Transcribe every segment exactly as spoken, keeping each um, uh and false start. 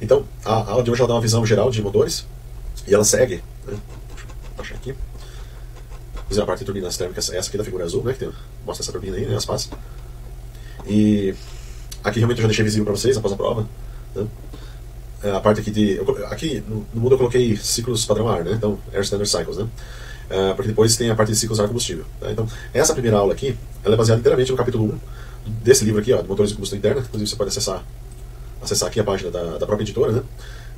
Então, a aula de hoje vai dar uma visão geral de motores, e ela segue, né? Deixa eu baixar aqui. Inclusive a parte de turbinas térmicas, essa aqui da figura azul, né, que tem, mostra essa turbina aí, né, as pás. E aqui realmente eu já deixei visível para vocês após a prova, né? A parte aqui de... Eu, aqui no, no mundo eu coloquei ciclos padrão A R, né, então Air Standard Cycles, né, uh, porque depois tem a parte de ciclos ar combustível, tá? Então, essa primeira aula aqui, ela é baseada inteiramente no capítulo um desse livro aqui, ó, de motores de combustão interna. Inclusive você pode acessar acessar aqui a página da, da própria editora, né?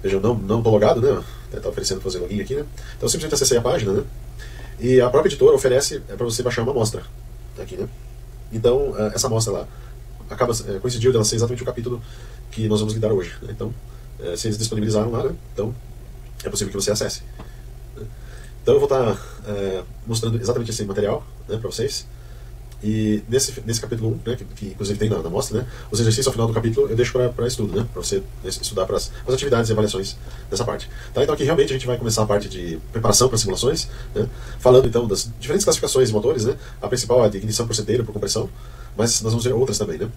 Vejam, não, não tô logado, né? Até tá oferecendo fazer login aqui, né? Então simplesmente acessei a página, né? E a própria editora oferece é para você baixar uma amostra aqui, né? Então essa amostra lá acaba é, coincidiu dela ser exatamente o capítulo que nós vamos lidar hoje, né? Então é, se eles disponibilizaram lá, né? Então é possível que você acesse. Então eu vou estar tá, é, mostrando exatamente esse material, né, para vocês. E nesse, nesse capítulo um, né, que, que inclusive tem na, na mostra, né, os exercícios ao final do capítulo eu deixo para estudo, né, para você estudar para as atividades e avaliações dessa parte. Tá, então aqui realmente a gente vai começar a parte de preparação para simulações, né, falando então das diferentes classificações de motores, né. A principal é a de ignição por seteiro, por compressão, mas nós vamos ver outras também, né.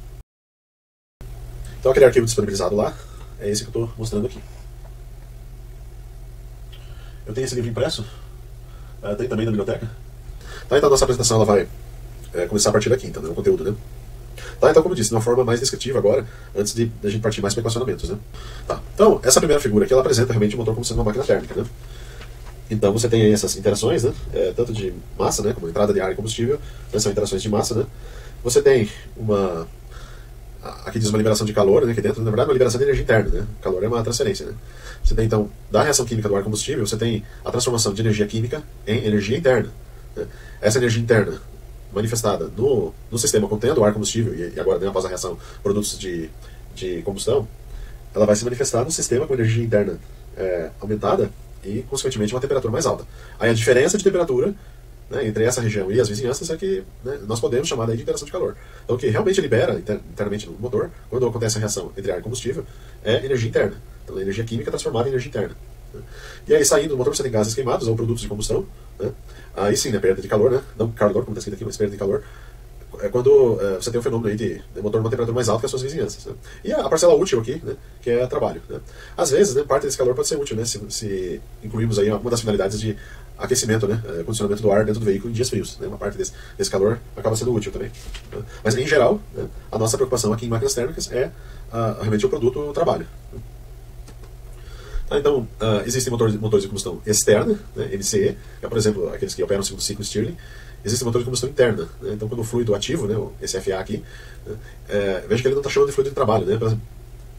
Então aquele arquivo disponibilizado lá é esse que eu estou mostrando aqui. Eu tenho esse livro impresso, uh, tem também na biblioteca. Tá, então a nossa apresentação ela vai... É, começar a partir daqui, então, né, o conteúdo, né? Tá, então, como eu disse, de uma forma mais descritiva agora, antes de a gente partir mais para equacionamentos, né? Tá, então, essa primeira figura aqui, ela apresenta realmente o motor como sendo uma máquina térmica, né? Então, você tem aí essas interações, né? É, tanto de massa, né? Como entrada de ar e combustível, né, são interações de massa, né? Você tem uma... Aqui diz uma liberação de calor, né? Aqui dentro, na verdade, uma liberação de energia interna, né? O calor é uma transferência, né? Você tem, então, da reação química do ar combustível, você tem a transformação de energia química em energia interna, né? Essa energia interna manifestada no, no sistema contendo o ar combustível, e, e agora, né, após a reação, produtos de, de combustão, ela vai se manifestar no sistema com energia interna é, aumentada e, consequentemente, uma temperatura mais alta. Aí a diferença de temperatura, né, entre essa região e as vizinhanças é que, né, nós podemos chamar daí de interação de calor. Então, o que realmente libera inter, internamente no motor, quando acontece a reação entre ar e combustível, é energia interna. Então, a energia química é transformada em energia interna. E aí, saindo do motor, você tem gases queimados ou produtos de combustão, né? Aí sim, né, perda de calor, né? Não calor, como está escrito aqui, mas perda de calor. É quando é, você tem um fenômeno aí de, de motor numa temperatura mais alta que as suas vizinhanças, né? E a parcela útil aqui, né, que é trabalho, né? Às vezes, né, parte desse calor pode ser útil, né, se, se incluirmos aí uma das finalidades de aquecimento, né, condicionamento do ar dentro do veículo em dias frios, né? Uma parte desse, desse calor acaba sendo útil também, né? Mas, em geral, né, a nossa preocupação aqui em máquinas térmicas é ah, realmente o produto, o trabalho, né? Ah, então, uh, existem motores, motores de combustão externa, né, M C E, que é, por exemplo, aqueles que operam segundo ciclo Stirling. Existem motores de combustão interna, né, então quando o fluido ativo, né, esse F A aqui, né, é, veja que ele não está chamando de fluido de trabalho, né, por,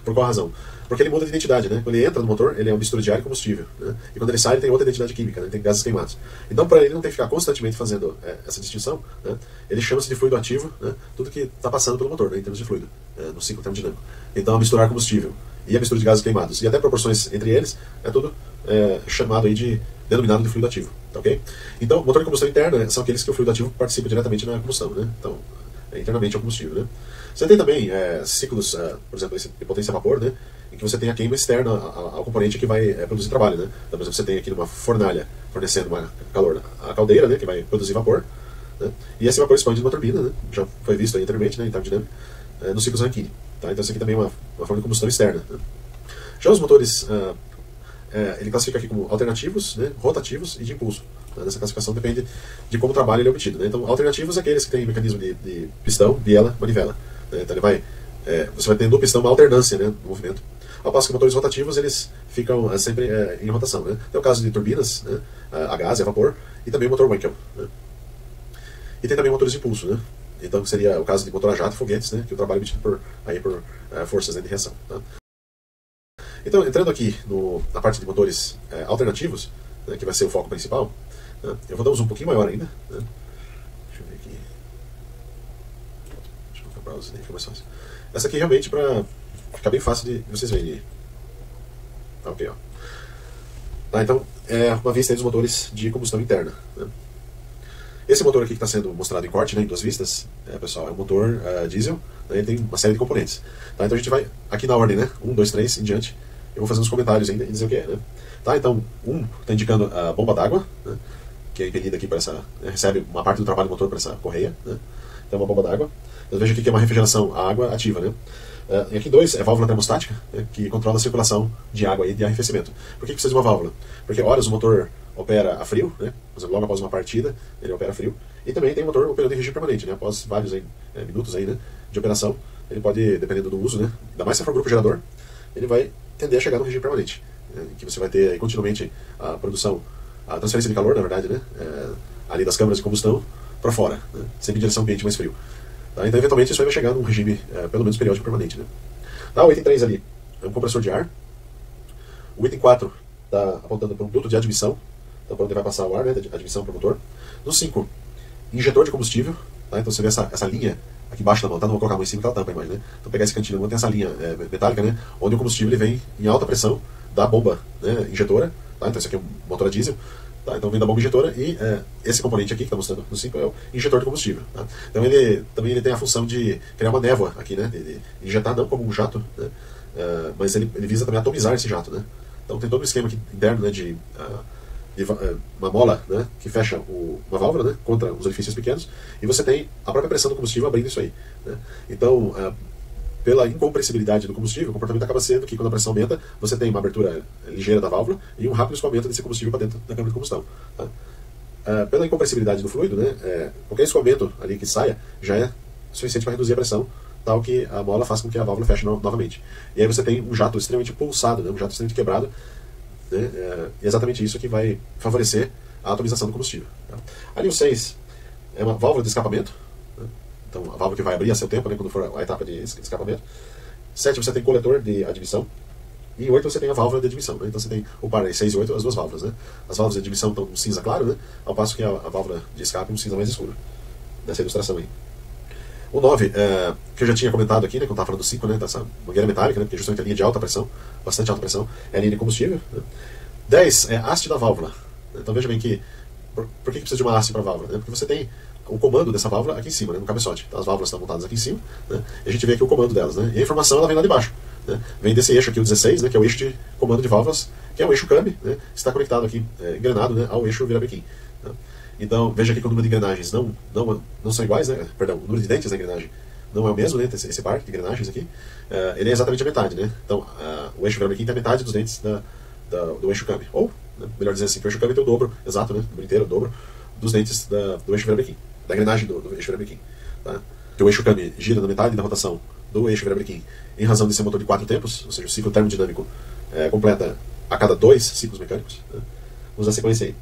por qual razão? Porque ele muda de identidade, né, quando ele entra no motor, ele é uma mistura de ar e combustível, né, e quando ele sai, ele tem outra identidade química, né, ele tem gases queimados. Então, para ele não ter que ficar constantemente fazendo é, essa distinção, né, ele chama-se de fluido ativo, né, tudo que está passando pelo motor, né, em termos de fluido, é, no ciclo termodinâmico. Então, misturar combustível e a mistura de gases queimados, e até proporções entre eles, é tudo é, chamado aí de, denominado de fluido ativo, tá, ok? Então, motor de combustão interna são aqueles que o fluido ativo participa diretamente na combustão, né? Então, é, internamente é o combustível, né? Você tem também é, ciclos, é, por exemplo, esse de potência a vapor, né? Em que você tem a queima externa ao componente que vai é, produzir trabalho, né? Então, por exemplo, você tem aqui uma fornalha fornecendo uma calor, a caldeira, né, que vai produzir vapor, né? E esse vapor expande numa turbina, né? Já foi visto aí anteriormente, né, em termodinâmica, é, nos ciclos Rankine. Tá, então isso aqui também é uma, uma forma de combustão externa, né? Já os motores, uh, é, ele classifica aqui como alternativos, né, rotativos e de impulso, tá? Essa classificação depende de como o trabalho ele é obtido, né? Então, alternativos são aqueles que têm mecanismo de, de pistão, biela, manivela, né? Então ele vai, é, você vai ter no pistão uma alternância, né, do movimento. Ao passo que motores rotativos, eles ficam é, sempre é, em rotação, né? Tem o caso de turbinas, né, a gás e a vapor, e também o motor Wankel, né? E tem também motores de impulso, né? Então, seria o caso de motor a jato e foguetes, né, que o trabalho é obtido por, aí por uh, forças, né, de reação, tá? Então, entrando aqui no, na parte de motores uh, alternativos, né, que vai ser o foco principal, né, eu vou dar um zoom um pouquinho maior ainda, né? Deixa eu ver aqui. Deixa eu comprar os, né, fica mais fácil. Essa aqui realmente para ficar bem fácil de vocês verem. Tá, ok, ó. Tá, então, é uma vista aí dos motores de combustão interna, né? Esse motor aqui que está sendo mostrado em corte, né, em duas vistas, é, pessoal, é um motor uh, diesel, né, ele tem uma série de componentes. Tá, então a gente vai, aqui na ordem, né, um, dois, três, em diante, eu vou fazer uns comentários ainda e dizer o que é, né? Tá, então, um está indicando a bomba d'água, né, que é impelida aqui para essa, né, recebe uma parte do trabalho do motor para essa correia, né? Então é uma bomba d'água. Eu vejo aqui que é uma refrigeração, a água ativa, né? Uh, e aqui dois é válvula termostática, né, que controla a circulação de água e de arrefecimento. Por que, que precisa de uma válvula? Porque horas o motor opera a frio, né? Por exemplo, logo após uma partida ele opera a frio, e também tem o motor operando em regime permanente, né? Após vários aí, é, minutos aí, né, de operação, ele pode, dependendo do uso, né, ainda mais se for grupo gerador, ele vai tender a chegar no regime permanente, né, que você vai ter aí, continuamente a produção, a transferência de calor, na verdade, né, é, ali das câmaras de combustão para fora, né, sempre em direção ao ambiente mais frio. Tá, então, eventualmente, isso aí vai chegar num regime, é, pelo menos, periódico permanente, né? Tá, o item três ali é um compressor de ar. O item quatro está apontando para um duto de admissão, então para onde vai passar o ar, né, de admissão para o motor. No cinco, injetor de combustível. Tá, então, você vê essa, essa linha aqui embaixo da mão, tá? Não vou colocar a mão em cima, que ela tampa a imagem, né? Então, pegar esse cantinho, tem essa linha é, metálica, né, onde o combustível ele vem em alta pressão da bomba, né, injetora. Tá, então, isso aqui é um motor a diesel. Tá, então vem da bomba injetora e é, esse componente aqui que está mostrando no cinco é o injetor de combustível. Tá? Então ele também ele tem a função de criar uma névoa aqui, né? De, de injetar não como um jato, né? Uh, mas ele, ele visa também atomizar esse jato, né? Então tem todo um esquema aqui interno, né, de, uh, de uh, uma mola, né, que fecha o, uma válvula, né, contra os orifícios pequenos, e você tem a própria pressão do combustível abrindo isso aí. Né? Então, uh, pela incompressibilidade do combustível, o comportamento acaba sendo que, quando a pressão aumenta, você tem uma abertura ligeira da válvula e um rápido escoamento desse combustível para dentro da câmara de combustão. Tá? Uh, pela incompressibilidade do fluido, né, é, qualquer escoamento ali que saia já é suficiente para reduzir a pressão, tal que a mola faça com que a válvula feche no novamente. E aí você tem um jato extremamente pulsado, né, um jato extremamente quebrado, né, é, e é exatamente isso que vai favorecer a atomização do combustível. Tá? Ali o seis é uma válvula de escapamento. Então, a válvula que vai abrir a seu tempo, né, quando for a etapa de escapamento. sete, você tem coletor de admissão. E oito, você tem a válvula de admissão. Né? Então, você tem o par aí, seis e oito, as duas válvulas. Né? As válvulas de admissão estão com cinza claro, né, ao passo que a, a válvula de escape é um cinza mais escuro. Nessa ilustração aí. O nove, é, que eu já tinha comentado aqui, né, quando estava falando do cinco, né, dessa mangueira metálica, né, que é justamente a linha de alta pressão, bastante alta pressão, é a linha de combustível. Né? dez, é a haste da válvula. Então, veja bem que... Por, por que, que precisa de uma haste para a válvula? Né? Porque você tem... o comando dessa válvula aqui em cima, né, no cabeçote. Então, as válvulas estão montadas aqui em cima, né, e a gente vê aqui o comando delas, né, e a informação ela vem lá de baixo, né, vem desse eixo aqui, o dezesseis, né, que é o eixo de comando de válvulas, que é o eixo câmbio, né, está conectado aqui, é, engrenado, né, ao eixo virabrequim. Né. Então, veja aqui que o número de engrenagens não, não, não são iguais, né, perdão, o número de dentes da engrenagem não é o mesmo, né, esse, esse par de engrenagens aqui, uh, ele é exatamente a metade, né, então uh, o eixo virabrequim tem a metade dos dentes da, da, do eixo câmbio, ou, né, melhor dizendo assim, que o eixo câmbio tem o dobro, exato, né, o número inteiro, o dobro dos dentes da, do eixo virabrequim. Da engrenagem do, do eixo virabrequim. Tá? Que o eixo câmbio gira na metade da rotação do eixo virabrequim em razão de ser um motor de quatro tempos, ou seja, o ciclo termodinâmico é, completa a cada dois ciclos mecânicos. Né? Vamos dar sequência aí.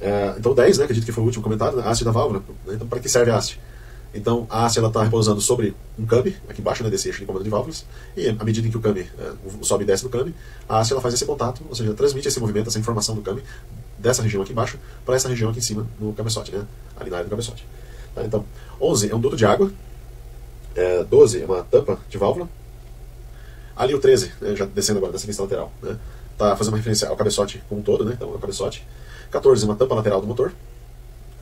É, então, dez, né, acredito que foi o último comentário, a haste da válvula. Né? Então, para que serve a haste? Então, a haste está repousando sobre um câmbio, aqui embaixo, né, desse eixo de comando de válvulas, e à medida em que o câmbio é, sobe e desce do câmbio, a haste ela faz esse contato, ou seja, transmite esse movimento, essa informação do câmbio, dessa região aqui embaixo, para essa região aqui em cima, no cabeçote, né? Ali na área do cabeçote. Tá, então, onze é um duto de água, é, doze é uma tampa de válvula, ali o treze, né, já descendo agora dessa vista lateral, né, tá fazendo uma referência ao cabeçote como um todo, né, então é o cabeçote. quatorze é uma tampa lateral do motor,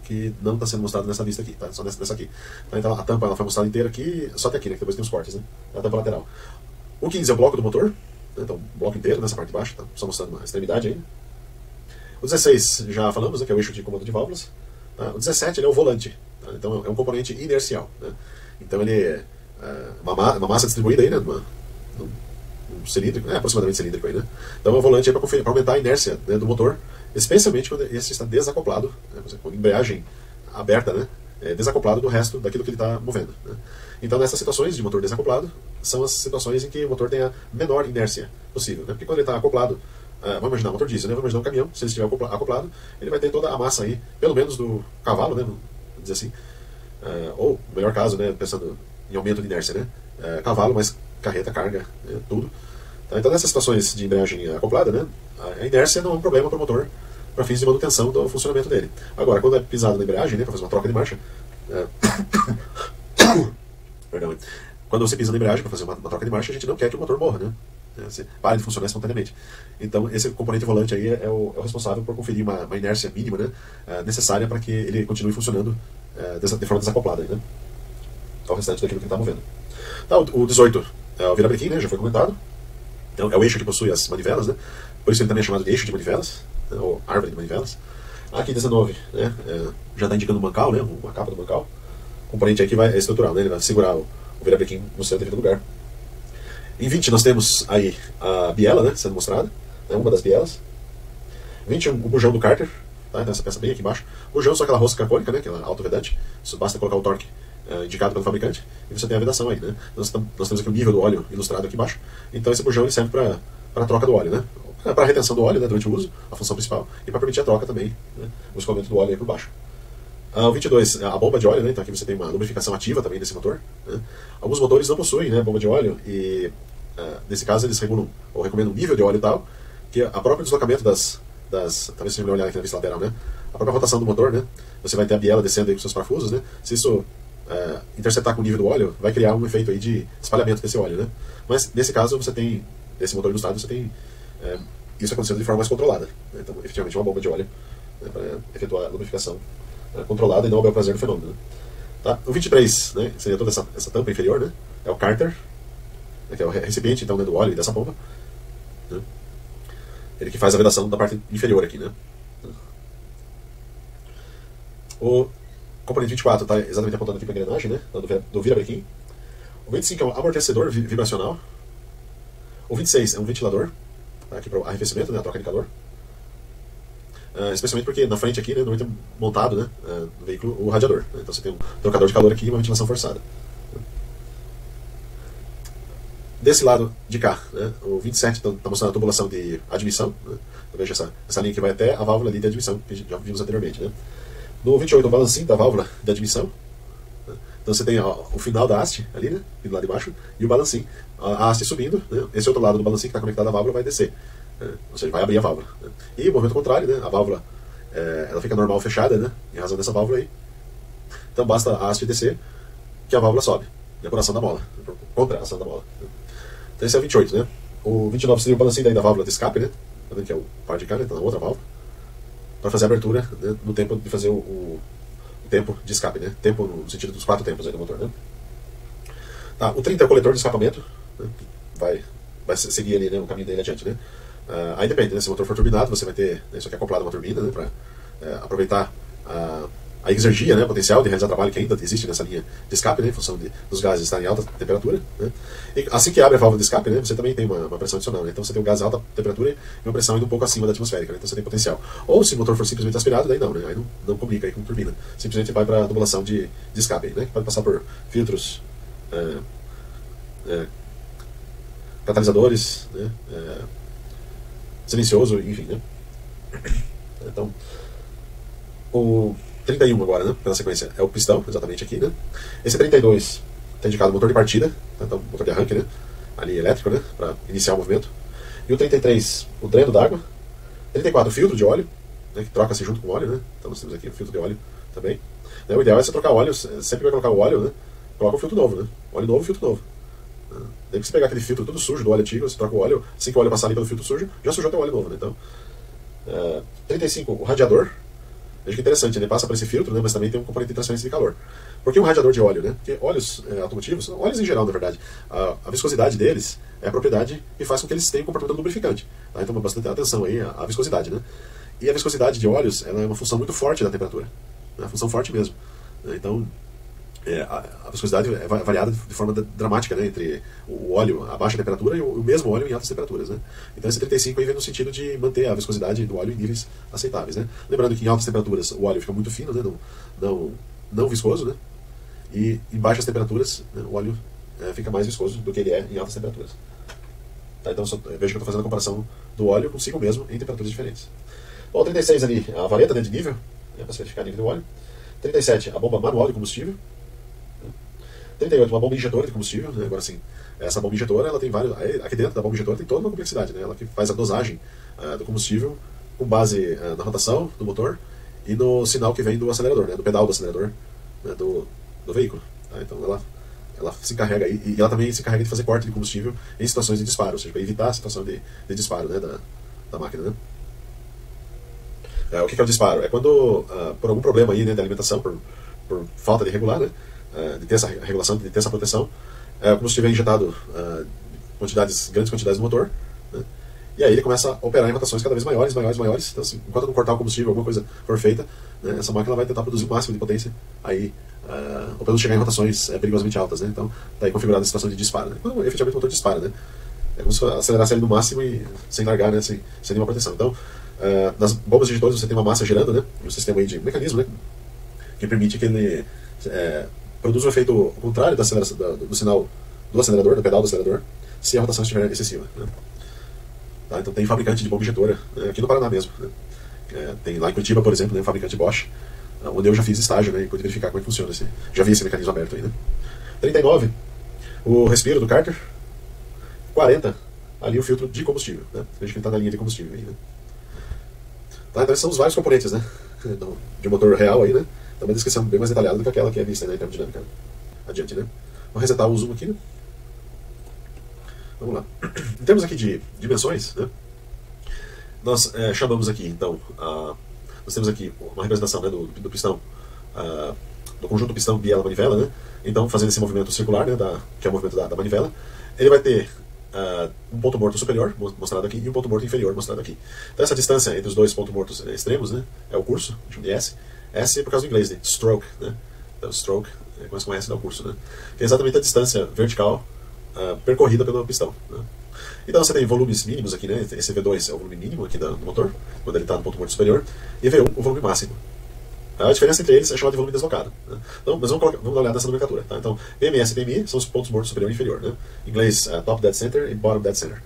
que não está sendo mostrado nessa vista aqui, tá, só nessa, nessa aqui. Tá, então a tampa ela foi mostrada inteira aqui, só até aqui, né, que depois tem os cortes, né, a tampa lateral. O quinze é o bloco do motor, né, então o bloco inteiro nessa parte de baixo, tá, só mostrando uma extremidade aí. O dezesseis, já falamos, né, que é o eixo de comando de válvulas. Tá? O dezessete ele é o volante, tá? Então é um componente inercial. Né? Então ele é uma, ma uma massa distribuída, aí, né, uma, um cilíndrico, é aproximadamente cilíndrico. Aí, né? Então é um volante para aumentar a inércia, né, do motor, especialmente quando esse está desacoplado, né, com a embreagem aberta, né, é desacoplado do resto daquilo que ele está movendo. Né? Então nessas situações de motor desacoplado, são as situações em que o motor tem a menor inércia possível. Né? Porque quando ele está acoplado, Uh, vamos imaginar um motor diesel, né? Vamos imaginar um caminhão, se ele estiver acoplado, ele vai ter toda a massa aí, pelo menos do cavalo, né, vamos dizer assim, uh, ou, no melhor caso, né, pensando em aumento de inércia, né, uh, cavalo, mais carreta, carga, né, tudo. Tá, então, nessas situações de embreagem acoplada, né, a inércia não é um problema para o motor, para fins de manutenção do funcionamento dele. Agora, quando é pisado na embreagem, né, para fazer uma troca de marcha, uh, perdão, quando você pisa na embreagem para fazer uma, uma troca de marcha, a gente não quer que o motor morra, né? Você para de funcionar espontaneamente. Então esse componente volante aí é o, é o responsável por conferir uma, uma inércia mínima, né, uh, necessária para que ele continue funcionando uh, dessa, de forma desacoplada, né, ao restante daquilo que ele está movendo. Tá, o, o dezoito é o virabrequim, né, já foi comentado. Então é o eixo que possui as manivelas, né, por isso ele também é chamado de eixo de manivelas, né, ou árvore de manivelas. Aqui dezenove, né, é, já está indicando o bancal, né, uma capa do bancal. O componente aqui vai, é estrutural, né, ele vai segurar o, o virabrequim no seu devido lugar. Em vinte nós temos aí a biela, né, sendo mostrada, né, uma das bielas. vinte e um, o bujão do cárter, tá, essa peça bem aqui embaixo. O bujão só aquela rosca cônica, né, aquela autovedante, basta colocar o torque uh, indicado pelo fabricante e você tem a vedação aí, né. Nós, tam, nós temos aqui o nível do óleo ilustrado aqui embaixo, então esse bujão ele serve para a troca do óleo, né. Para a retenção do óleo, né, durante o uso, a função principal, e para permitir a troca também, né, o escoamento do óleo aí por baixo. Ah, o vinte e dois, a bomba de óleo, né, então aqui você tem uma lubrificação ativa também desse motor, né. Alguns motores não possuem, né, bomba de óleo, e ah, nesse caso eles regulam, ou recomendam um nível de óleo tal, que a próprio deslocamento das, das talvez você me olhar aqui na vista lateral, né, a própria rotação do motor, né, você vai ter a biela descendo aí com seus parafusos, né, se isso ah, interceptar com o nível do óleo, vai criar um efeito aí de espalhamento desse óleo, né, mas nesse caso você tem, nesse motor ilustrado, você tem É, isso acontecendo de forma mais controlada, né? Então, efetivamente, uma bomba de óleo, né, para efetuar a lubrificação, né, controlada e não ao bel prazer do fenômeno, né? Tá? O vinte e três, né, seria toda essa, essa tampa inferior, né, é o cárter, né, que é o recipiente, então, né, do óleo e dessa bomba, né? Ele que faz a vedação da parte inferior aqui, né. O componente vinte e quatro está exatamente apontado aqui para a engrenagem, né, do, do virabrequim. O vinte e cinco é um amortecedor vibracional. O vinte e seis é um ventilador, aqui para o arrefecimento, né, a troca de calor, uh, especialmente porque na frente aqui, né, normalmente é montado, né, uh, no veículo o radiador, né, então você tem um trocador de calor aqui e uma ventilação forçada. Desse lado de cá, né, o vinte e sete está tá mostrando a tubulação de admissão, né, veja essa, essa linha que vai até a válvula ali de admissão, que já vimos anteriormente, né. No vinte e oito, o balancinho da válvula de admissão, né, então você tem ó, o final da haste ali, né, do lado de baixo, e o balancinho, a haste subindo, né, esse outro lado do balancinho que está conectado à válvula vai descer, né, ou seja, vai abrir a válvula, né. E o movimento contrário, né, a válvula é, ela fica normal fechada, né, em razão dessa válvula aí, então basta a haste descer que a válvula sobe, né, por ação da mola, contra a ação da mola, né. Então esse é o vinte e oito, né. O vinte e nove seria o balancinho daí da válvula de escape, né, que é o par de cá, né, então na outra válvula, para fazer a abertura, né, no tempo de fazer o, o, o tempo de escape, né, tempo no sentido dos quatro tempos aí do motor, né. Tá, o trinta é o coletor de escapamento, Vai, vai seguir ali, né, o caminho dele adiante, né. Uh, aí depende, né, se o motor for turbinado, você vai ter, né, isso aqui é acoplado a uma turbina, né, para uh, aproveitar a, a exergia, né, o potencial de realizar trabalho que ainda existe nessa linha de escape, né, em função de, dos gases estarem em alta temperatura, né. E assim que abre a válvula de escape, né, você também tem uma, uma pressão adicional, né, então você tem um gás a alta temperatura e uma pressão ainda um pouco acima da atmosférica, né, então você tem potencial. Ou se o motor for simplesmente aspirado, daí não, né, aí não, não comunica aí com turbina, simplesmente vai para a tubulação de, de escape, né, que pode passar por filtros, uh, uh, catalisadores, né, é, silencioso, enfim, né. Então, o trinta e um agora, né, pela sequência, é o pistão, exatamente aqui, né. Esse trinta e dois está indicado motor de partida, então motor de arranque, né, ali elétrico, né, para iniciar o movimento. E o trinta e três, o dreno d'água. trinta e quatro, o filtro de óleo, né, que troca-se junto com o óleo, né, então nós temos aqui o filtro de óleo também. O ideal é você trocar óleo, sempre vai colocar o óleo, né, coloca o filtro novo, né, óleo novo, filtro novo. Daí que você pegar aquele filtro todo sujo do óleo antigo, você troca o óleo, assim que o óleo passar ali pelo filtro sujo, já sujou até o óleo novo, né, então. Uh, trinta e cinco, o radiador. Veja que interessante, ele passa por esse filtro, né, mas também tem um componente de transferência de calor. Por que um radiador de óleo, né? Porque óleos é, automotivos, óleos em geral, na verdade, a, a viscosidade deles é a propriedade que faz com que eles tenham um comportamento lubrificante, tá? Então, bastante atenção aí à, à viscosidade, né. E a viscosidade de óleos, ela é uma função muito forte da temperatura, é uma função forte mesmo, né? Então, É, a, a viscosidade é variada de forma dramática, né, entre o óleo a baixa temperatura e o, o mesmo óleo em altas temperaturas, né. Então esse trinta e cinco aí vem no sentido de manter a viscosidade do óleo em níveis aceitáveis, né. Lembrando que em altas temperaturas o óleo fica muito fino, né, não, não, não viscoso, né, e em baixas temperaturas, né, o óleo é, fica mais viscoso do que ele é em altas temperaturas, tá? Então só, veja que eu estou fazendo a comparação do óleo consigo mesmo em temperaturas diferentes. Bom, o trinta e seis ali, a vareta, né, de nível, né, para verificar o nível do óleo. Trinta e sete, a bomba manual de combustível. Trinta e oito, uma bomba injetora de combustível, né? Agora sim, essa bomba injetora, ela tem vários, aqui dentro da bomba injetora tem toda uma complexidade, né? Ela que faz a dosagem uh, do combustível com base uh, na rotação do motor e no sinal que vem do acelerador, né, do pedal do acelerador, né, do, do veículo, tá? Então ela, ela se encarrega, e ela também se encarrega de fazer corte de combustível em situações de disparo, ou seja, para evitar a situação de, de disparo, né, da, da máquina, né? Uh, o que é o disparo? É quando, uh, por algum problema aí, né, de alimentação, por, por falta de regular, né, de ter essa regulação, de ter essa proteção, é como se tiver injetado uh, quantidades, grandes quantidades no motor, né, E aí ele começa a operar em rotações cada vez maiores, maiores, maiores. Então, assim, enquanto não cortar o combustível, alguma coisa for feita, né, essa máquina vai tentar produzir o máximo de potência, aí, uh, ou pelo chegar em rotações é, perigosamente altas, né? Então, está aí configurada a situação de disparo, né? Quando efetivamente o motor dispara, né? É como se acelerasse ele no máximo e sem largar, né? Sem, sem nenhuma proteção. Então, uh, nas bombas injetoras você tem uma massa girando, né? Um sistema aí de mecanismo, né? Que permite que ele é, produza o um efeito contrário da aceleração, da, do, do sinal do acelerador, do pedal do acelerador, se a rotação estiver excessiva, né? Tá, então tem fabricante de bomba injetora, né, aqui no Paraná mesmo, né? É, tem lá em Curitiba, por exemplo, né, um fabricante Bosch, onde eu já fiz estágio, né, e pude verificar como é que funciona esse, já vi esse mecanismo aberto aí, né? trinta e nove, o respiro do Carter. quarenta, ali o filtro de combustível, né? Veja que ele está na linha de combustível aí, né? Tá, então esses são os vários componentes, né, de um motor real aí, né? Então uma descrição bem mais detalhada do que aquela que é vista, né, em termodinâmica. Adiante, né? Vou resetar o zoom aqui, né? Vamos lá. Em termos aqui de dimensões, né, nós é, chamamos aqui, então, a, nós temos aqui uma representação, né, do, do pistão, a, do conjunto pistão biela-manivela, né? Então, fazendo esse movimento circular, né, da, que é o movimento da, da manivela, ele vai ter uh, um ponto morto superior, mostrado aqui, e um ponto morto inferior, mostrado aqui. Então, essa distância entre os dois pontos mortos extremos, né, é o curso, de S. S é por causa do inglês, né, stroke, né? Então, stroke, começa com S, dá o curso, né? Que é exatamente a distância vertical Uh, percorrida pelo pistão, né? Então você tem volumes mínimos aqui, né? Esse V dois é o volume mínimo aqui do motor, quando ele está no ponto morto superior, e V um o volume máximo. A diferença entre eles é chamada de volume deslocado, né? Então, mas vamos, colocar, vamos dar uma olhada nessa nomenclatura, tá? Então, P M S e P M I são os pontos mortos superior e inferior, né? Em inglês, uh, top dead center e bottom dead center.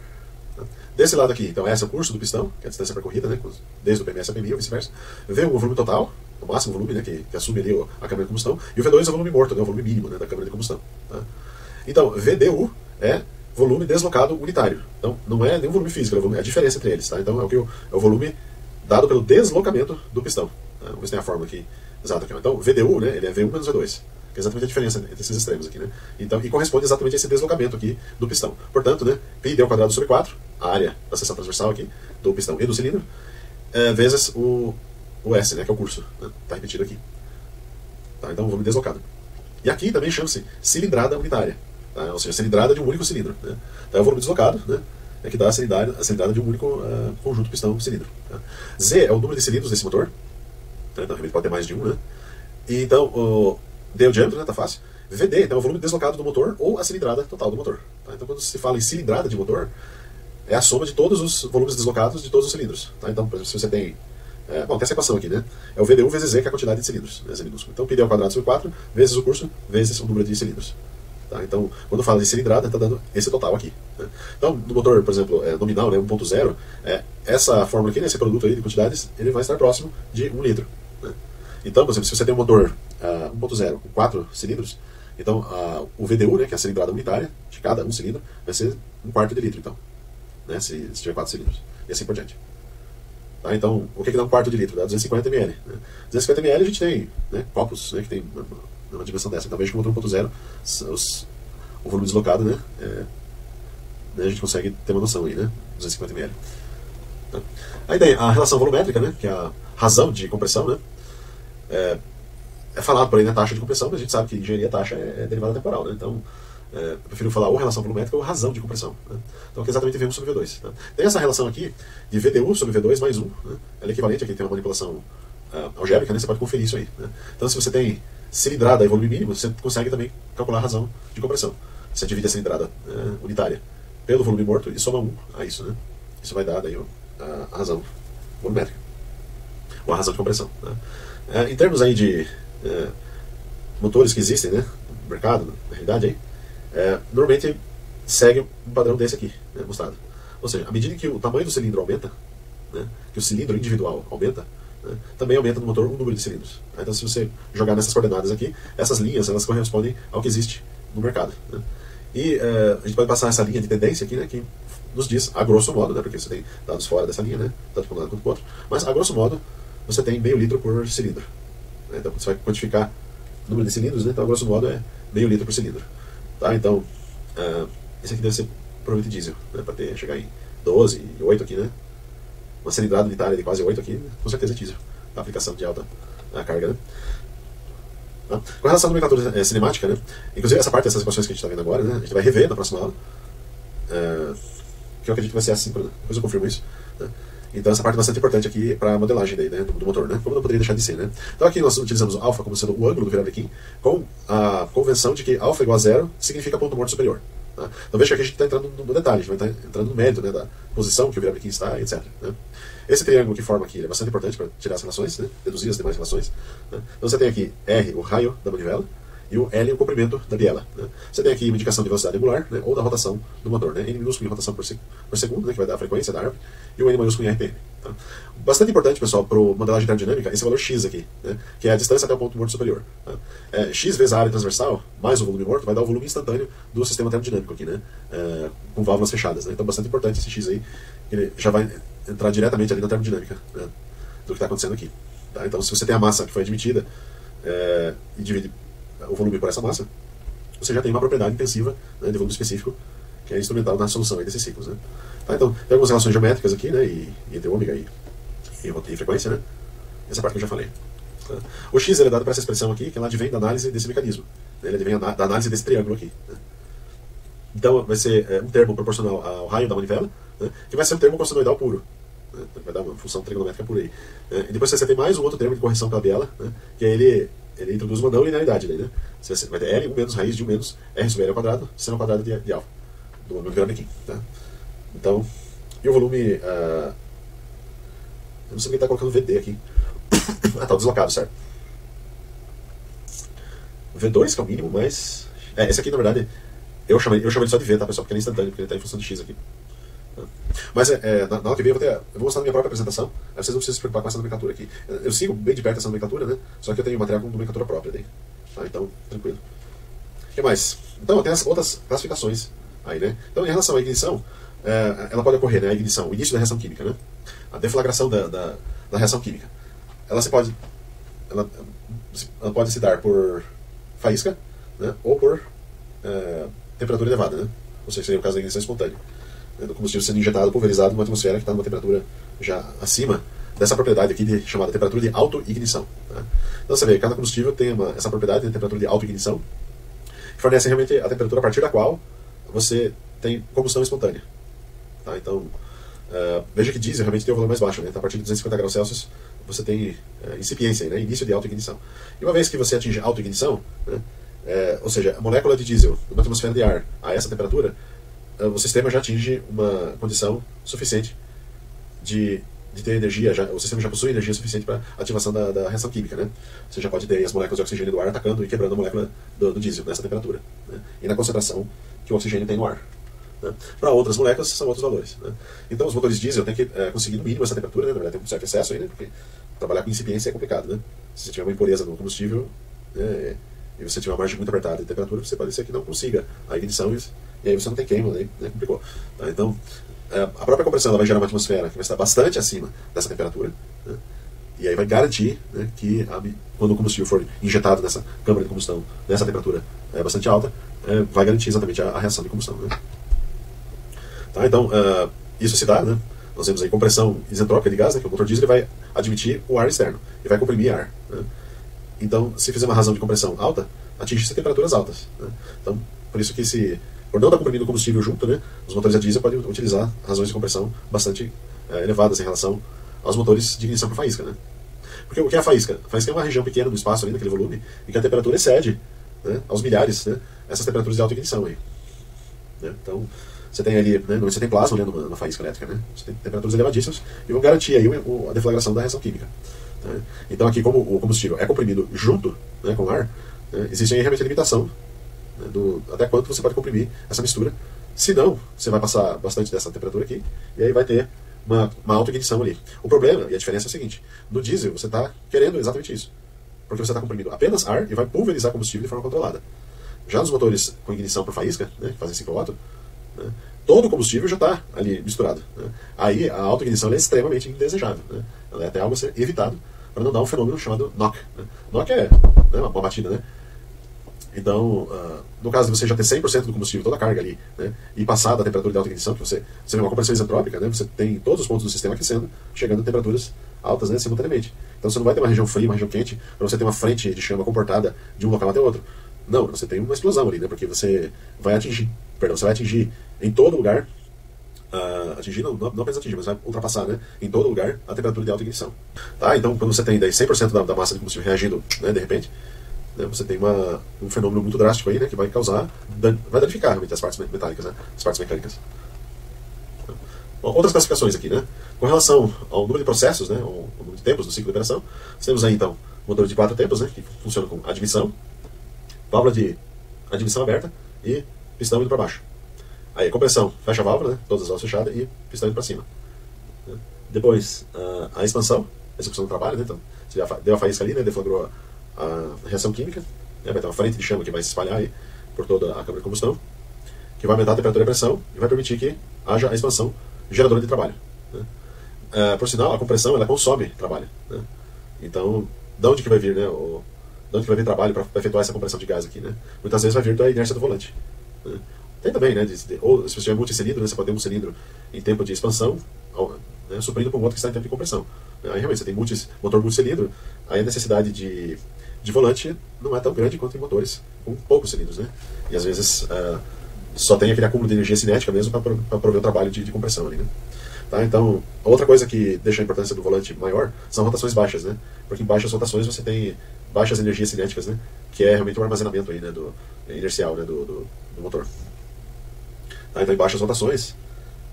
Tá? Desse lado aqui, então, esse é o curso do pistão, que é a distância percorrida, né? Desde o P M S a P M I ou vice-versa. V um o volume total, o máximo volume, né, que, que assume ali a câmara de combustão, e o V dois é o volume morto, né, o volume mínimo, né, da câmara de combustão, tá? Então, V D U é volume deslocado unitário. Então, não é nenhum volume físico, é, volume, é a diferença entre eles, tá? Então, é o, que eu, é o volume dado pelo deslocamento do pistão, tá? Vamos ver se tem a fórmula aqui exata aqui. Então, V D U, né, ele é V um menos V dois, que é exatamente a diferença entre esses extremos aqui, né? Então, e corresponde exatamente a esse deslocamento aqui do pistão. Portanto, né, πd ao quadrado sobre quatro, a área da seção transversal aqui, do pistão e do cilindro, é, vezes o, o S, né, que é o curso, né? Tá repetido aqui. Tá, então, volume deslocado. E aqui também chama-se cilindrada unitária. Tá? Ou seja, cilindrada de um único cilindro, né? Então é o volume deslocado, né, é que dá a cilindrada, a cilindrada de um único uh, conjunto pistão-cilindro, tá? Z é o número de cilindros desse motor, tá? Então realmente pode ter mais de um, né? E então, o D é o diâmetro, né? Tá fácil. V D, então, é o volume deslocado do motor ou a cilindrada total do motor, tá? Então quando se fala em cilindrada de motor, é a soma de todos os volumes deslocados de todos os cilindros, tá? Então, por exemplo, se você tem... É, bom, tem essa equação aqui, né? É o V D U vezes Z, que é a quantidade de cilindros, né? Z minúsculo. Então, πd ao quadrado sobre quatro, vezes o curso, vezes o número de cilindros. Tá? Então, quando fala de cilindrada, está dando esse total aqui, né? Então, no motor, por exemplo, é, nominal, né, um ponto zero, é, essa fórmula aqui, né, esse produto aí de quantidades, ele vai estar próximo de um litro, né? Então, por exemplo, se você tem um motor uh, um ponto zero com quatro cilindros, então uh, o V D U, né, que é a cilindrada unitária de cada um cilindro, vai ser um quarto de litro, então, né, se, se tiver quatro cilindros, e assim por diante. Tá, então, o que, que dá um quarto de litro? Dá duzentos e cinquenta mililitros. Né? duzentos e cinquenta mililitros a gente tem, né, copos, né, que tem uma, uma dimensão dessa. Então veja que o motor um ponto zero, o volume deslocado, né, é, né, a gente consegue ter uma noção aí, né, duzentos e cinquenta mililitros. Tá. Aí tem a relação volumétrica, né, que é a razão de compressão, né, é, é falado por aí na taxa de compressão, mas a gente sabe que engenharia taxa é derivada temporal, né? Então, é, eu prefiro falar ou relação volumétrica ou razão de compressão, né? Então aqui é exatamente V um sobre V dois, tá? Tem essa relação aqui de V D U sobre V dois mais um, né? Ela é equivalente, aqui tem uma manipulação uh, algébrica, né? Você pode conferir isso aí, né? Então se você tem cilindrada e volume mínimo, você consegue também calcular a razão de compressão. Você divide a cilindrada uh, unitária pelo volume morto e soma um a isso, né? Isso vai dar daí, uh, a razão volumétrica ou a razão de compressão, né? Uh, em termos aí de uh, motores que existem, né, no mercado, na realidade aí, É, normalmente segue um padrão desse aqui, né, mostrado. Ou seja, à medida que o tamanho do cilindro aumenta, né, que o cilindro individual aumenta, né, também aumenta no motor o número de cilindros. Então se você jogar nessas coordenadas aqui, essas linhas, elas correspondem ao que existe no mercado, né? E é, a gente pode passar essa linha de tendência aqui, né, que nos diz, a grosso modo, né, porque você tem dados fora dessa linha, né, tanto para um lado quanto para o outro, mas a grosso modo você tem meio litro por cilindro, né? Então você vai quantificar o número de cilindros, né, então a grosso modo é meio litro por cilindro. Tá, então, uh, esse aqui deve ser provavelmente diesel, né, para ter, chegar em doze e oito aqui, né? Uma cilindrada unitária de quase oito aqui, né, com certeza é diesel, tá, aplicação de alta uh, carga, né? Tá. Com relação à nomenclatura uh, cinemática, né? Inclusive essa parte dessas equações que a gente está vendo agora, né, a gente vai rever na próxima aula. Uh, que eu acredito que vai ser assim, depois eu confirmo isso, né? Então essa parte é bastante importante aqui para a modelagem daí, né, do motor, né? Como não poderia deixar de ser, né? Então aqui nós utilizamos o alfa como sendo o ângulo do virada-quim, com a convenção de que alfa igual a zero significa ponto morto superior, tá? Então veja que a gente está entrando no detalhe, a gente vai estar entrando no mérito, né, da posição que o virada-quim está, etcétera, né? Esse triângulo que forma aqui é bastante importante para tirar as relações, né, deduzir as demais relações, né? Então você tem aqui R, o raio da manivela, e o L, o comprimento da biela, né? Você tem aqui uma indicação de velocidade angular, né, ou da rotação do motor, né? N minúsculo em rotação por, sec por segundo, né, que vai dar a frequência da árvore, e o N maiúsculo em R P M. Tá? Bastante importante, pessoal, para o modelagem aerodinâmica, esse valor x aqui, né, que é a distância até o ponto morto superior. Tá? É, x vezes a área transversal, mais o volume morto, vai dar o volume instantâneo do sistema termodinâmico aqui, né, é, com válvulas fechadas, né? Então, bastante importante esse x aí, ele já vai entrar diretamente ali na termodinâmica, né, do que está acontecendo aqui. Tá? Então, se você tem a massa que foi admitida é, e divide o volume por essa massa, você já tem uma propriedade intensiva, né, de volume específico, que é instrumental na solução aí desses ciclos, né? Tá, então, tem algumas relações geométricas aqui, né, e, e entre ômega e, e, e frequência, né? Essa parte que eu já falei. Tá? O x ele é dado para essa expressão aqui, que ela advém da análise desse mecanismo, né? Ele advém da análise desse triângulo aqui, né? Então, vai ser é, um termo proporcional ao raio da manivela, né, que vai ser um termo cosenoidal puro, né? Vai dar uma função trigonométrica por aí. Né? E depois você tem mais um outro termo de correção pela biela, né, que é ele... ele introduz uma não linearidade, né? Você vai ter L, um menos raiz de um menos R sobre L ao quadrado, seno ao quadrado de, de alfa, do ângulo virada-quim, tá? Então, e o volume... Uh, eu não sei quem está colocando V D aqui. Ah, tá, o deslocado, certo? V dois, que é o mínimo, mas... É, esse aqui, na verdade, eu chamei, eu chamei só de V, tá, pessoal? Porque ele é instantâneo, porque ele está em função de X aqui. Mas é, na hora que vem eu vou, ter, eu vou mostrar na minha própria apresentação. Aí vocês não precisam se preocupar com essa nomenclatura aqui. Eu sigo bem de perto essa nomenclatura, né? Só que eu tenho material com nomenclatura própria daí. Tá, então, tranquilo. O que mais? Então, tem as outras classificações aí, né? Então, em relação à ignição, é, ela pode ocorrer, né? A ignição, o início da reação química, né? A deflagração da, da, da reação química. Ela se pode... Ela, ela pode se dar por faísca, né? Ou por é, temperatura elevada, né? Ou seja, seria o caso da ignição espontânea, do combustível sendo injetado, pulverizado numa atmosfera que está numa temperatura já acima dessa propriedade aqui de, chamada temperatura de autoignição, tá? Então você vê, cada combustível tem uma, essa propriedade de temperatura de autoignição, que fornece realmente a temperatura a partir da qual você tem combustão espontânea, tá? Então, uh, veja que diesel realmente tem o valor mais baixo, né? Então, a partir de duzentos e cinquenta graus Celsius você tem uh, incipiência, aí, né? Início de autoignição. E uma vez que você atinge autoignição, né? é, ou seja, a molécula de diesel numa atmosfera de ar a essa temperatura, o sistema já atinge uma condição suficiente de, de ter energia, já, o sistema já possui energia suficiente para ativação da, da reação química, né? Você já pode ter as moléculas de oxigênio do ar atacando e quebrando a molécula do, do diesel nessa temperatura, né? E na concentração que o oxigênio tem no ar, né? Para outras moléculas, são outros valores, né? Então, os motores diesel têm que é, conseguir no mínimo essa temperatura, né? Na verdade, tem um certo excesso aí, né? Porque trabalhar com incipiência é complicado, né? Se você tiver uma impureza no combustível, né, e você tiver uma margem muito apertada de temperatura, você pode ser que não consiga a ignição e, e aí você não tem queima, né? Complicou. Tá, então, a própria compressão ela vai gerar uma atmosfera que vai estar bastante acima dessa temperatura, né? E aí vai garantir, né, que a, quando o combustível for injetado nessa câmara de combustão, nessa temperatura é, bastante alta, é, vai garantir exatamente a, a reação de combustão, né? Tá, então, uh, isso se dá, né? Nós temos aí compressão isentrópica de gás, né, que o motor diesel ele vai admitir o ar externo e vai comprimir ar, né? Então, se fizer uma razão de compressão alta, atinge-se temperaturas altas, né? Então, por isso que se, por não estar comprimindo o combustível junto, né, os motores a diesel podem utilizar razões de compressão bastante é, elevadas em relação aos motores de ignição por faísca, né? Porque o que é a faísca? A faísca é uma região pequena do espaço ali, naquele volume, e que a temperatura excede, né, aos milhares, né, essas temperaturas de alta ignição aí, né? Então, você tem ali, né, você tem plasma, né, numa, numa faísca elétrica, né? Você tem temperaturas elevadíssimas e vão garantir aí o, a deflagração da reação química. Então aqui, como o combustível é comprimido junto, né, com o ar, né, existe aí realmente a limitação, né, do, até quanto você pode comprimir essa mistura. Se não, você vai passar bastante dessa temperatura aqui e aí vai ter uma, uma autoignição ali. O problema e a diferença é o seguinte: no diesel você está querendo exatamente isso, porque você está comprimindo apenas ar e vai pulverizar combustível de forma controlada. Já nos motores com ignição por faísca, né, que fazem ciclo-Otto, né, todo o combustível já está ali misturado, né? Aí a autoignição é extremamente indesejável, né? Ela é até algo a ser evitado, para não dar um fenômeno chamado knock, né? Knock é, né, uma batida, né? Então, uh, no caso de você já ter cem por cento do combustível, toda a carga ali, né, e passar da temperatura de alta ignição, que você, você vê uma compressão isentrópica, né, você tem todos os pontos do sistema aquecendo, chegando a temperaturas altas, né, simultaneamente. Então você não vai ter uma região fria, uma região quente, para você ter uma frente de chama comportada de um local até o outro. Não, você tem uma explosão ali, né, porque você vai atingir, perdão, você vai atingir em todo lugar uh, atingir, não, não apenas atingir, mas vai ultrapassar, né, em todo lugar, a temperatura de alta ignição. Tá, então, quando você tem daí cem por cento da, da massa de combustível reagindo, né, de repente, né, você tem uma, um fenômeno muito drástico aí, né, que vai causar, dan vai danificar realmente as partes metálicas, né, as partes mecânicas. Bom, outras classificações aqui, né, com relação ao número de processos, né, ao número de tempos do ciclo de operação, nós temos aí, então, motor de quatro tempos, né, que funciona com admissão, válvula de admissão aberta e pistão indo para baixo. Aí a compressão, fecha a válvula, né, todas as válvulas fechadas e pistão indo para cima. Depois a expansão, a execução do trabalho, né, então, você já deu a faísca ali, né, deflagrou a, a reação química, né, vai ter uma frente de chama que vai se espalhar aí por toda a câmara de combustão, que vai aumentar a temperatura e a pressão e vai permitir que haja a expansão geradora de trabalho. Né. Por sinal, a compressão ela consome trabalho. Né. Então, de onde que vai vir, né, o, de onde que vai vir trabalho para efetuar essa compressão de gás aqui, né? Muitas vezes vai vir da inércia do volante. Né. Tem também, né, de, de, ou se você tiver multicilindro, né, você pode ter um cilindro em tempo de expansão, ao, né, suprindo para um outro que está em tempo de compressão. Aí realmente você tem multis, motor multicilindro, aí a necessidade de, de volante não é tão grande quanto em motores com poucos cilindros, né? E às vezes uh, só tem aquele acúmulo de energia cinética mesmo para pro, prover o trabalho de, de compressão ali, né? Tá, então, outra coisa que deixa a importância do volante maior são rotações baixas, né? Porque em baixas rotações você tem baixas energias cinéticas, né? Que é realmente um armazenamento aí, né, do, inercial, né, do, do, do motor. Tá, então, em baixas rotações,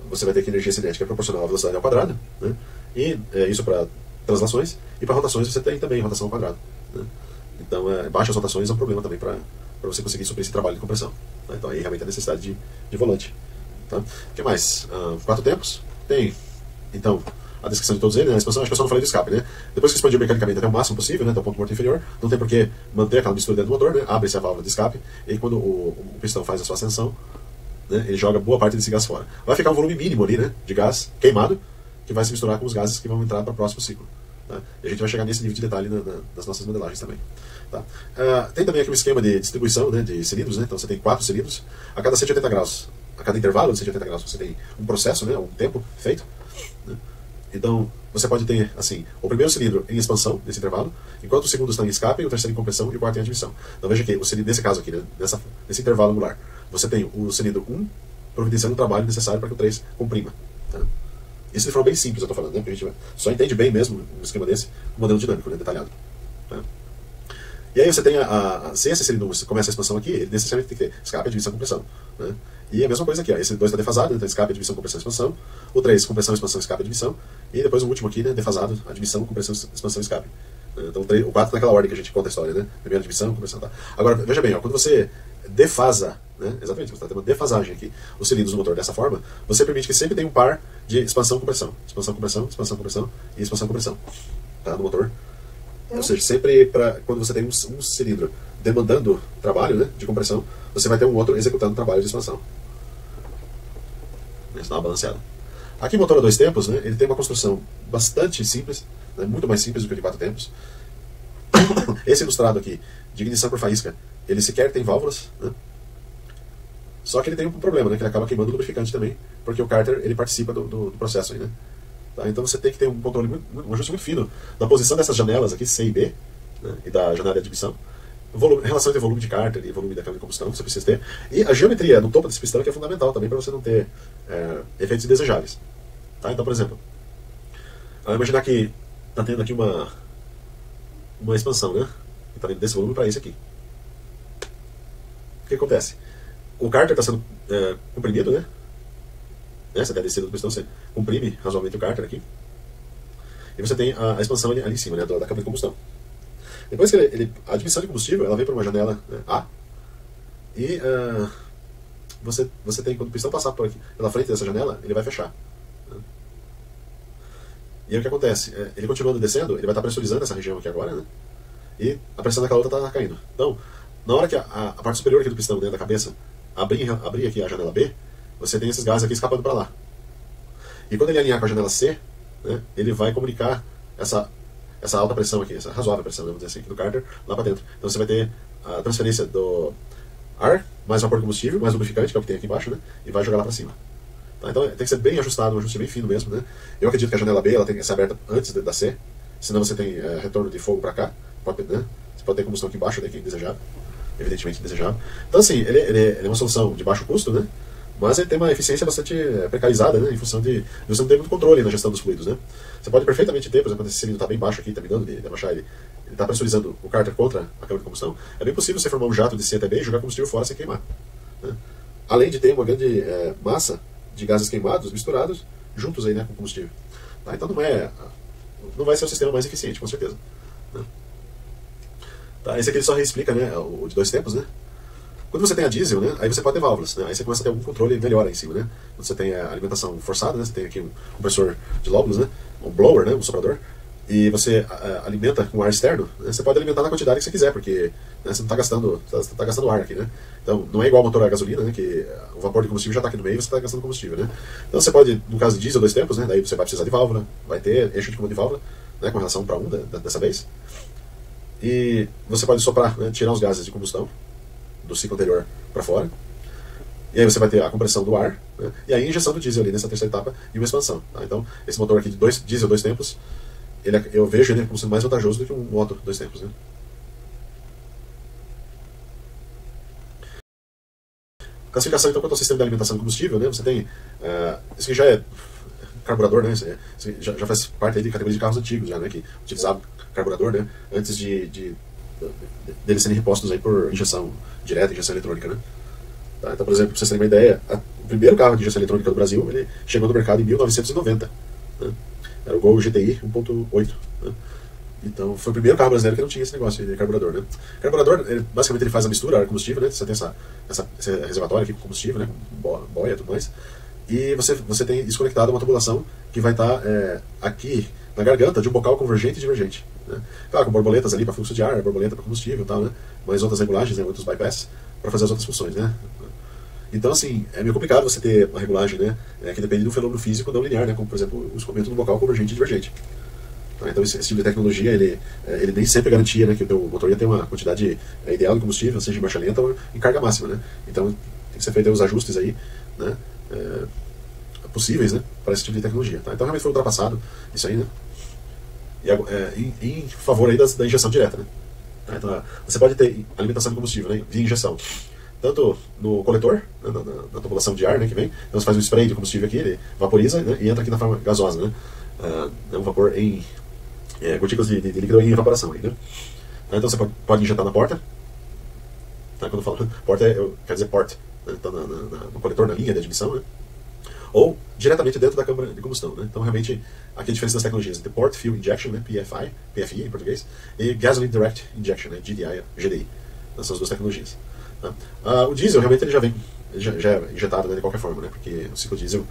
você vai ter que energia cinética proporcional à velocidade ao quadrado, né? E é isso para translações, e para rotações você tem também rotação ao quadrado. Né? Então, é, baixas rotações é um problema também para você conseguir suprir esse trabalho de compressão. Tá? Então, aí realmente a necessidade de, de volante. Tá? O que mais? Ah, quatro tempos. Tem, então, a descrição de todos eles, né? A expansão, acho que eu só não falei do escape, né? Depois que expandiu mecanicamente até o máximo possível, né, até o ponto morto inferior, não tem por que manter aquela mistura dentro do motor, né? Abre-se a válvula de escape, e quando o, o pistão faz a sua ascensão, né, ele joga boa parte desse gás fora. Vai ficar um volume mínimo ali, né, de gás queimado, que vai se misturar com os gases que vão entrar para o próximo ciclo. Tá? E a gente vai chegar nesse nível de detalhe na, na, nas nossas modelagens também. Tá? Uh, tem também aqui um esquema de distribuição, né, de cilindros, né? Então você tem quatro cilindros, a cada cento e oitenta graus. A cada intervalo de cento e oitenta graus você tem um processo, né, um tempo feito. Né? Então você pode ter assim, o primeiro cilindro em expansão nesse intervalo, enquanto o segundo está em escape, o terceiro em compressão e o quarto em admissão. Então veja que o cilindro, nesse caso aqui, né, nessa, nesse intervalo angular, você tem o cilindro um providenciando o trabalho necessário para que o três comprima. Tá? Isso de forma bem simples eu estou falando, né, porque a gente só entende bem mesmo um esquema desse, um modelo dinâmico, né, detalhado. Tá? E aí você tem a, a, a se esse cilindro começa a expansão aqui, ele necessariamente tem que ter escape, admissão, compressão. Né? E a mesma coisa aqui, ó, esse dois está defasado, então escape, admissão, compressão, expansão. O três, compressão, expansão, escape, admissão. E depois o último aqui, né, defasado, admissão, compressão, expansão, escape. Então o quatro naquela ordem que a gente conta a história, né? Primeira admissão, compressão, tá. Agora, veja bem, ó, quando você defasa, né, exatamente, você está tendo uma defasagem aqui, os cilindros do motor dessa forma, você permite que sempre tenha um par de expansão, compressão. Expansão, compressão, expansão, compressão e expansão, compressão. Tá, no motor. Ou seja, sempre pra, quando você tem um, um cilindro demandando trabalho, né, de compressão, você vai ter um outro executando trabalho de expansão. Isso dá uma balanceada. Aqui o motor a dois tempos, né, ele tem uma construção bastante simples, né, muito mais simples do que o de quatro tempos. Esse ilustrado aqui, de ignição por faísca, ele sequer tem válvulas, né, só que ele tem um problema, né, que ele acaba queimando o lubrificante também, porque o cárter ele participa do, do, do processo aí, né. Tá, então você tem que ter um controle, muito, um ajuste muito fino da posição dessas janelas aqui, C e D, né, e da janela de admissão, volume, relação entre volume de cárter e volume da câmara de combustão que você precisa ter, e a geometria no topo desse pistão que é fundamental também para você não ter é, efeitos indesejáveis. Tá? Então, por exemplo, imaginar que está tendo aqui uma, uma expansão, né? Está indo desse volume para esse aqui. O que acontece? O cárter está sendo é, comprimido, né? Essa até a descida do pistão, você comprime razoavelmente o cárter aqui. E você tem a, a expansão ali, ali em cima, né, da, da câmara de combustão. Depois que ele, ele, a admissão de combustível, ela vem por uma janela, né, A. E uh, você, você tem, quando o pistão passar por aqui, pela frente dessa janela, ele vai fechar. Né? E aí o que acontece? É, ele continuando descendo, ele vai estar pressurizando essa região aqui agora, né? E a pressão daquela outra está caindo. Então, na hora que a, a, a parte superior aqui do pistão, dentro da cabeça, abrir, abrir aqui a janela B, você tem esses gases aqui escapando para lá. E quando ele alinhar com a janela C, né, ele vai comunicar essa, essa alta pressão aqui, essa razoável pressão, vamos dizer assim, aqui do cárter, lá para dentro. Então você vai ter a transferência do ar, mais vapor de combustível, mais lubrificante, que é o que tem aqui embaixo, né, e vai jogar lá para cima. Tá, então tem que ser bem ajustado, um ajuste bem fino mesmo. Né? Eu acredito que a janela B ela tem que ser aberta antes da C, senão você tem é, retorno de fogo para cá, pode, né, você pode ter combustão aqui embaixo, né, que é indesejável, evidentemente indesejável. Então assim, ele, ele, ele é uma solução de baixo custo, né? mas ele tem uma eficiência bastante precarizada, né, em função de você não ter muito controle na gestão dos fluidos, né. Você pode perfeitamente ter, por exemplo, quando esse cilindro está bem baixo aqui, terminando de abaixar ele, ele está pressurizando o cárter contra a câmara de combustão, é bem possível você formar um jato de C até B e jogar combustível fora sem queimar, né? Além de ter uma grande é, massa de gases queimados, misturados, juntos aí, né, com combustível. Tá? Então não é, não vai ser o sistema mais eficiente, com certeza, né? Tá, esse aqui ele só reexplica, né, o de dois tempos, né? Quando você tem a diesel, né, aí você pode ter válvulas, né, aí você começa a ter algum controle melhor aí em cima, né? Quando você tem a alimentação forçada, né, você tem aqui um compressor de lóbulos, né, um blower, né, um soprador, e você a, alimenta com ar externo, né, você pode alimentar na quantidade que você quiser, porque, né, você não está gastando, tá, tá gastando ar aqui, né? Então, não é igual ao motor a gasolina, né, que o vapor de combustível já está aqui no meio e você está gastando combustível, né? Então, você pode, no caso de diesel dois tempos, né, daí você vai precisar de válvula, vai ter eixo de comando de válvula, né, com relação para um da, da, dessa vez. E você pode soprar, né, tirar os gases de combustão do ciclo anterior para fora. E aí você vai ter a compressão do ar, né, e aí a injeção do diesel ali nessa terceira etapa e uma expansão. Tá? Então, esse motor aqui de dois, diesel dois tempos, ele, eu vejo ele como sendo mais vantajoso do que um moto dois tempos, né? Classificação, então, quanto ao sistema de alimentação de combustível, né, você tem... Uh, isso aqui já é carburador, né, isso é, isso já, já faz parte aí de categoria de carros antigos, já, né, que utilizavam carburador, né, antes de, de, de deles serem repostos aí por injeção direta, injeção eletrônica, né. Tá, então, por exemplo, para vocês terem uma ideia, a, o primeiro carro de injeção eletrônica do Brasil, ele chegou no mercado em mil novecentos e noventa, né, era o Gol G T I um ponto oito, né. Então, foi o primeiro carro brasileiro que não tinha esse negócio de carburador, né? Carburador, ele, basicamente, ele faz a mistura, ar combustível, né? Você tem essa, essa, esse reservatório aqui com combustível, né? Com boia e tudo mais. E você, você tem desconectado uma tubulação que vai estar tá, é, aqui na garganta de um bocal convergente e divergente, né? Claro, com borboletas ali para fluxo de ar, borboleta para combustível e tal, né? Mas outras regulagens, né? Outros bypass para fazer as outras funções, né? Então, assim, é meio complicado você ter uma regulagem, né? É, que depende de um fenômeno físico não linear, né? Como, por exemplo, o escoamento do bocal convergente e divergente. Então esse tipo de tecnologia, ele, ele nem sempre garantia, né, que o teu motor ia ter uma quantidade ideal de combustível, seja em marcha lenta ou em carga máxima, né? Então tem que ser feito os ajustes aí, né, é, possíveis, né, para esse tipo de tecnologia, tá? Então realmente foi ultrapassado isso aí, né? E, é, em, em favor aí das, da injeção direta, né? Então você pode ter alimentação de combustível, né, via injeção. Tanto no coletor, né, na, na, na tubulação de ar, né, que vem, então você faz um spray de combustível aqui, ele vaporiza, né, e entra aqui na forma gasosa, né? É um vapor em... É, gotículas de, de, de líquido em evaporação aí, né? Então você pode, pode injetar na porta, tá? Quando eu falo porta, eu quero dizer port, né? Então, na, na, no coletor, na linha de admissão, né? Ou diretamente dentro da câmara de combustão, né? Então realmente aqui a diferença das tecnologias entre Port Fuel Injection, né? P F I, P F I em português, e Gasoline Direct Injection, né? G D I, G D I, então, são as duas tecnologias, tá? Ah, o diesel realmente ele já vem, já, já é injetado, né, de qualquer forma, né? Porque o ciclo diesel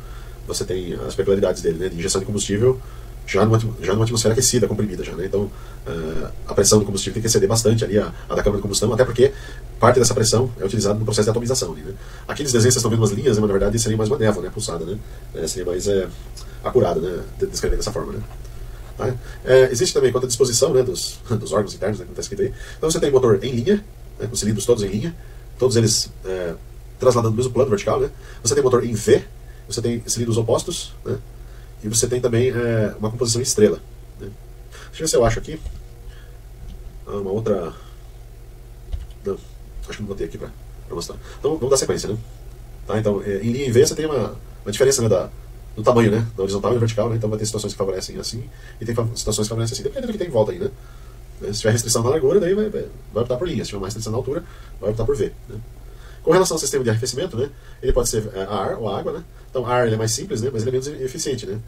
você tem as peculiaridades dele, né? De injeção de combustível já numa, já numa atmosfera aquecida, comprimida já, né? Então, uh, a pressão do combustível tem que exceder bastante ali a, a da câmara de combustão, até porque parte dessa pressão é utilizada no processo de atomização ali, né? Aqui nos desenhos vocês estão vendo umas linhas, né? Mas na verdade seria mais uma névoa, né? Pulsada, né? É, seria mais é, acurado, né? De descrever dessa forma, né? Tá? É, existe também quanto à disposição, né? Dos, dos órgãos internos, né? Como está escrito aí. Então você tem o motor em linha, né? Com os cilindros todos em linha, todos eles é, trasladando o mesmo plano vertical, né? Você tem o motor em V, você tem cilindros opostos, né? E você tem também é, uma composição em estrela, né? Deixa eu ver se eu acho aqui uma outra... Não, acho que não botei aqui para mostrar. Então vamos dar sequência, né? Tá, então, é, em linha em V você tem uma, uma diferença, né, da, do tamanho, né? Da horizontal e da vertical, né? Então vai ter situações que favorecem assim e tem situações que favorecem assim, dependendo do que tem em volta aí, né? Se tiver restrição na largura, daí vai, vai, vai optar por linha. Se tiver mais restrição na altura, vai optar por V, né? Com relação ao sistema de arrefecimento, né, ele pode ser a ar ou a água, né? Então a ar ele é mais simples, né, mas ele é menos eficiente, né?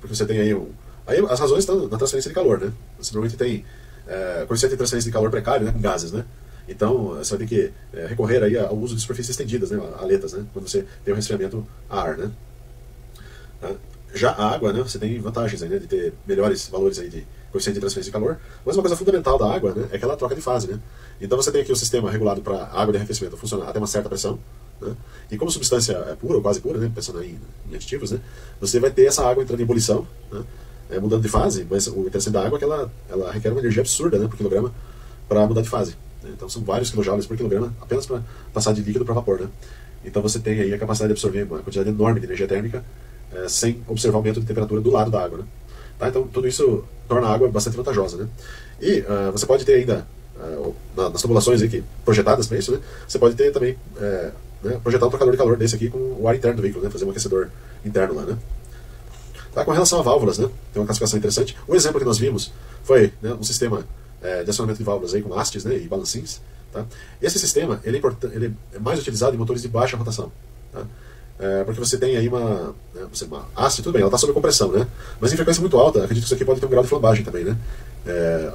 Porque você tem aí um... Aí as razões estão na transferência de calor, né? Você normalmente tem é, coeficiente de transferência de calor precário, né, com gases, né? Então você vai ter que é, recorrer aí ao uso de superfícies estendidas, né, aletas, né? Quando você tem um resfriamento a ar, né? Já a água, né, você tem vantagens aí, né, de ter melhores valores aí de coeficiente de transferência de calor, mas uma coisa fundamental da água, né, é que ela troca de fase, né? Então você tem aqui o sistema regulado para a água de arrefecimento funcionar até uma certa pressão, né? E como substância é pura ou quase pura, né, pensando em, em aditivos, né, você vai ter essa água entrando em ebulição, né, é, mudando de fase, mas o interessante da água é que ela, ela requer uma energia absurda, né, por quilograma para mudar de fase, né? Então são vários quilojoules por quilograma apenas para passar de líquido para vapor, né? Então você tem aí a capacidade de absorver uma quantidade enorme de energia térmica é, sem observar o aumento de temperatura do lado da água, né? Tá, então tudo isso torna a água bastante vantajosa, né? E uh, você pode ter ainda, uh, nas tubulações aí que, projetadas para isso, né, você pode ter também uh, né, projetar um trocador de calor desse aqui com o ar interno do veículo, né, fazer um aquecedor interno lá, né. Tá, com relação a válvulas, né, tem uma classificação interessante. O exemplo que nós vimos foi, né, um sistema é, de acionamento de válvulas aí, com hastes, né, e balancins. Tá? Esse sistema ele é, ele é mais utilizado em motores de baixa rotação. Tá? É, porque você tem aí uma, né, uma haste, tudo bem, ela está sob compressão, né, mas em frequência muito alta, acredito que isso aqui pode ter um grau de flambagem também, né. É,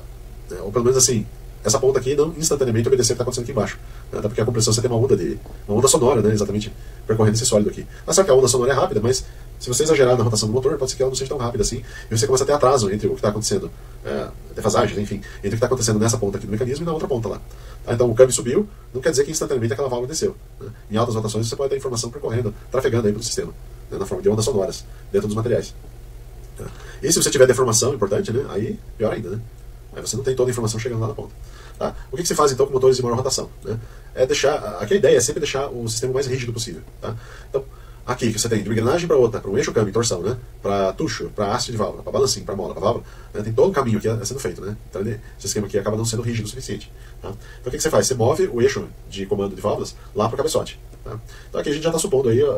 ou pelo menos assim, essa ponta aqui não instantaneamente obedecer o que está acontecendo aqui embaixo, né? Até porque a compressão você tem uma onda, de, uma onda sonora, né, exatamente percorrendo esse sólido aqui. Ah, sabe que a onda sonora é rápida, mas se você exagerar na rotação do motor, pode ser que ela não seja tão rápida assim, e você começa a ter atraso entre o que está acontecendo, é, defasagens, enfim, entre o que está acontecendo nessa ponta aqui do mecanismo e na outra ponta lá. Tá, então o câmbio subiu, não quer dizer que instantaneamente aquela válvula desceu, né? Em altas rotações você pode ter informação percorrendo, trafegando aí pelo sistema, né, na forma de ondas sonoras, dentro dos materiais. Tá. E se você tiver deformação importante, né, aí pior ainda, né? Aí você não tem toda a informação chegando lá na ponta. Tá? O que, que se faz então com motores de maior rotação? Né? É deixar, aqui a ideia é sempre deixar o sistema o mais rígido possível. Tá? Então, aqui que você tem de uma engrenagem para outra, para um eixo câmbio, torção, né, para tucho, para haste de válvula, para balancim, para mola, para válvula, né, tem todo o caminho que é sendo feito. Né? Então, esse esquema aqui acaba não sendo rígido o suficiente. Tá? Então o que, que você faz? Você move o eixo de comando de válvulas lá para o cabeçote. Tá? Então aqui a gente já está supondo aí, ó,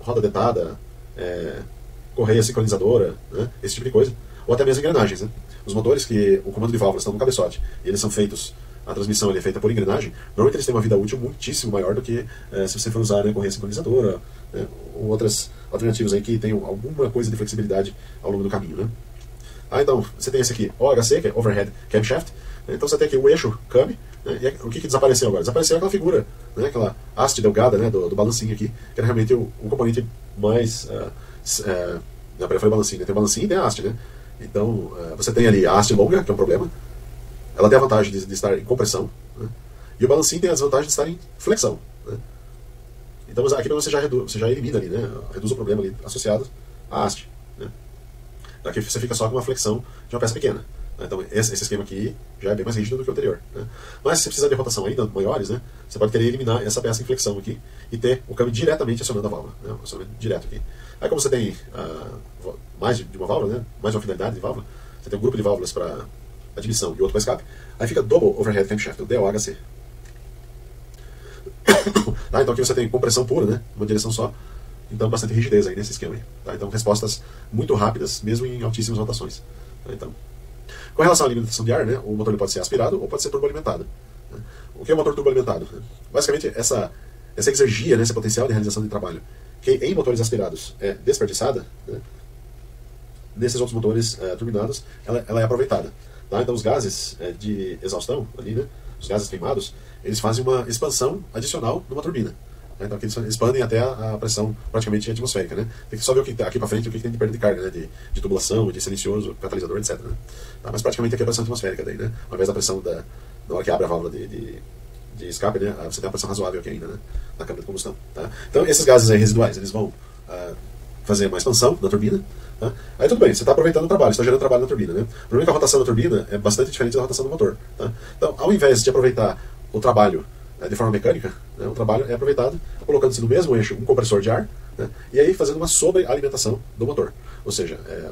roda dentada, é, correia sincronizadora, né, esse tipo de coisa, ou até mesmo engrenagens. Né? Os motores que o comando de válvulas estão no cabeçote e eles são feitos, a transmissão ele é feita por engrenagem, normalmente eles têm uma vida útil muitíssimo maior do que eh, se você for usar, né, correia sincronizadora, né, ou outras alternativas aí que tenham alguma coisa de flexibilidade ao longo do caminho. Né? Ah, então, você tem esse aqui, O H C, que é Overhead Camshaft, né? Então você tem aqui o eixo câmbio, né? E o que, que desapareceu agora? Desapareceu aquela figura, né, aquela haste delgada, né, do, do balancinho aqui, que era realmente o, o componente mais... Uh, uh, não, peraí, foi o balancinho, né? Tem o balancinho e tem a haste, né? Então, você tem ali a haste longa, que é um problema. Ela tem a vantagem de, de estar em compressão, né? E o balancinho tem a desvantagem de estar em flexão, né? Então, aqui você já, reduz, você já elimina ali, né? Reduz o problema ali associado à haste, né? Aqui você fica só com uma flexão de uma peça pequena, né? Então, esse, esse esquema aqui já é bem mais rígido do que o anterior, né? Mas se você precisar de rotação ainda maiores, né, você pode querer eliminar essa peça em flexão aqui e ter o câmbio diretamente acionando a válvula, né? Acionando direto aqui. Aí como você tem uh, mais de uma válvula, né, mais de uma finalidade de válvula, você tem um grupo de válvulas para admissão e outro para escape, aí fica Double Overhead Camshaft, o D O H C. Tá, então aqui você tem compressão pura, né, uma direção só, então bastante rigidez aí nesse esquema aí, tá? Então respostas muito rápidas, mesmo em altíssimas rotações. Tá, então, com relação à alimentação de ar, né, o motor pode ser aspirado ou pode ser turboalimentado. Né? O que é o motor turboalimentado? Basicamente essa, essa exergia, né, esse potencial de realização de trabalho, que em motores aspirados é desperdiçada, né, nesses outros motores é, turbinados, ela, ela é aproveitada. Tá? Então os gases é, de exaustão, ali, né, os gases queimados, eles fazem uma expansão adicional numa turbina. Tá? Então aqui eles expandem até a, a pressão praticamente atmosférica. Né? Tem que só ver o que tá aqui para frente, o que, que tem de perda de carga, né, de, de tubulação, de silencioso, catalisador, etcétera. Né? Tá? Mas praticamente aqui é a pressão atmosférica, daí, né, ao invés da pressão da, na hora que abre a válvula de... de de escape, né, você tem uma pressão razoável aqui ainda, né, na câmara de combustão. Tá? Então esses gases aí residuais, eles vão ah, fazer uma expansão na turbina. Tá? Aí tudo bem, você está aproveitando o trabalho, você está gerando trabalho na turbina. Né? O problema é que a rotação da turbina é bastante diferente da rotação do motor. Tá? Então, ao invés de aproveitar o trabalho né, de forma mecânica, né, o trabalho é aproveitado colocando-se no mesmo eixo um compressor de ar, né, e aí fazendo uma sobrealimentação do motor. Ou seja, é,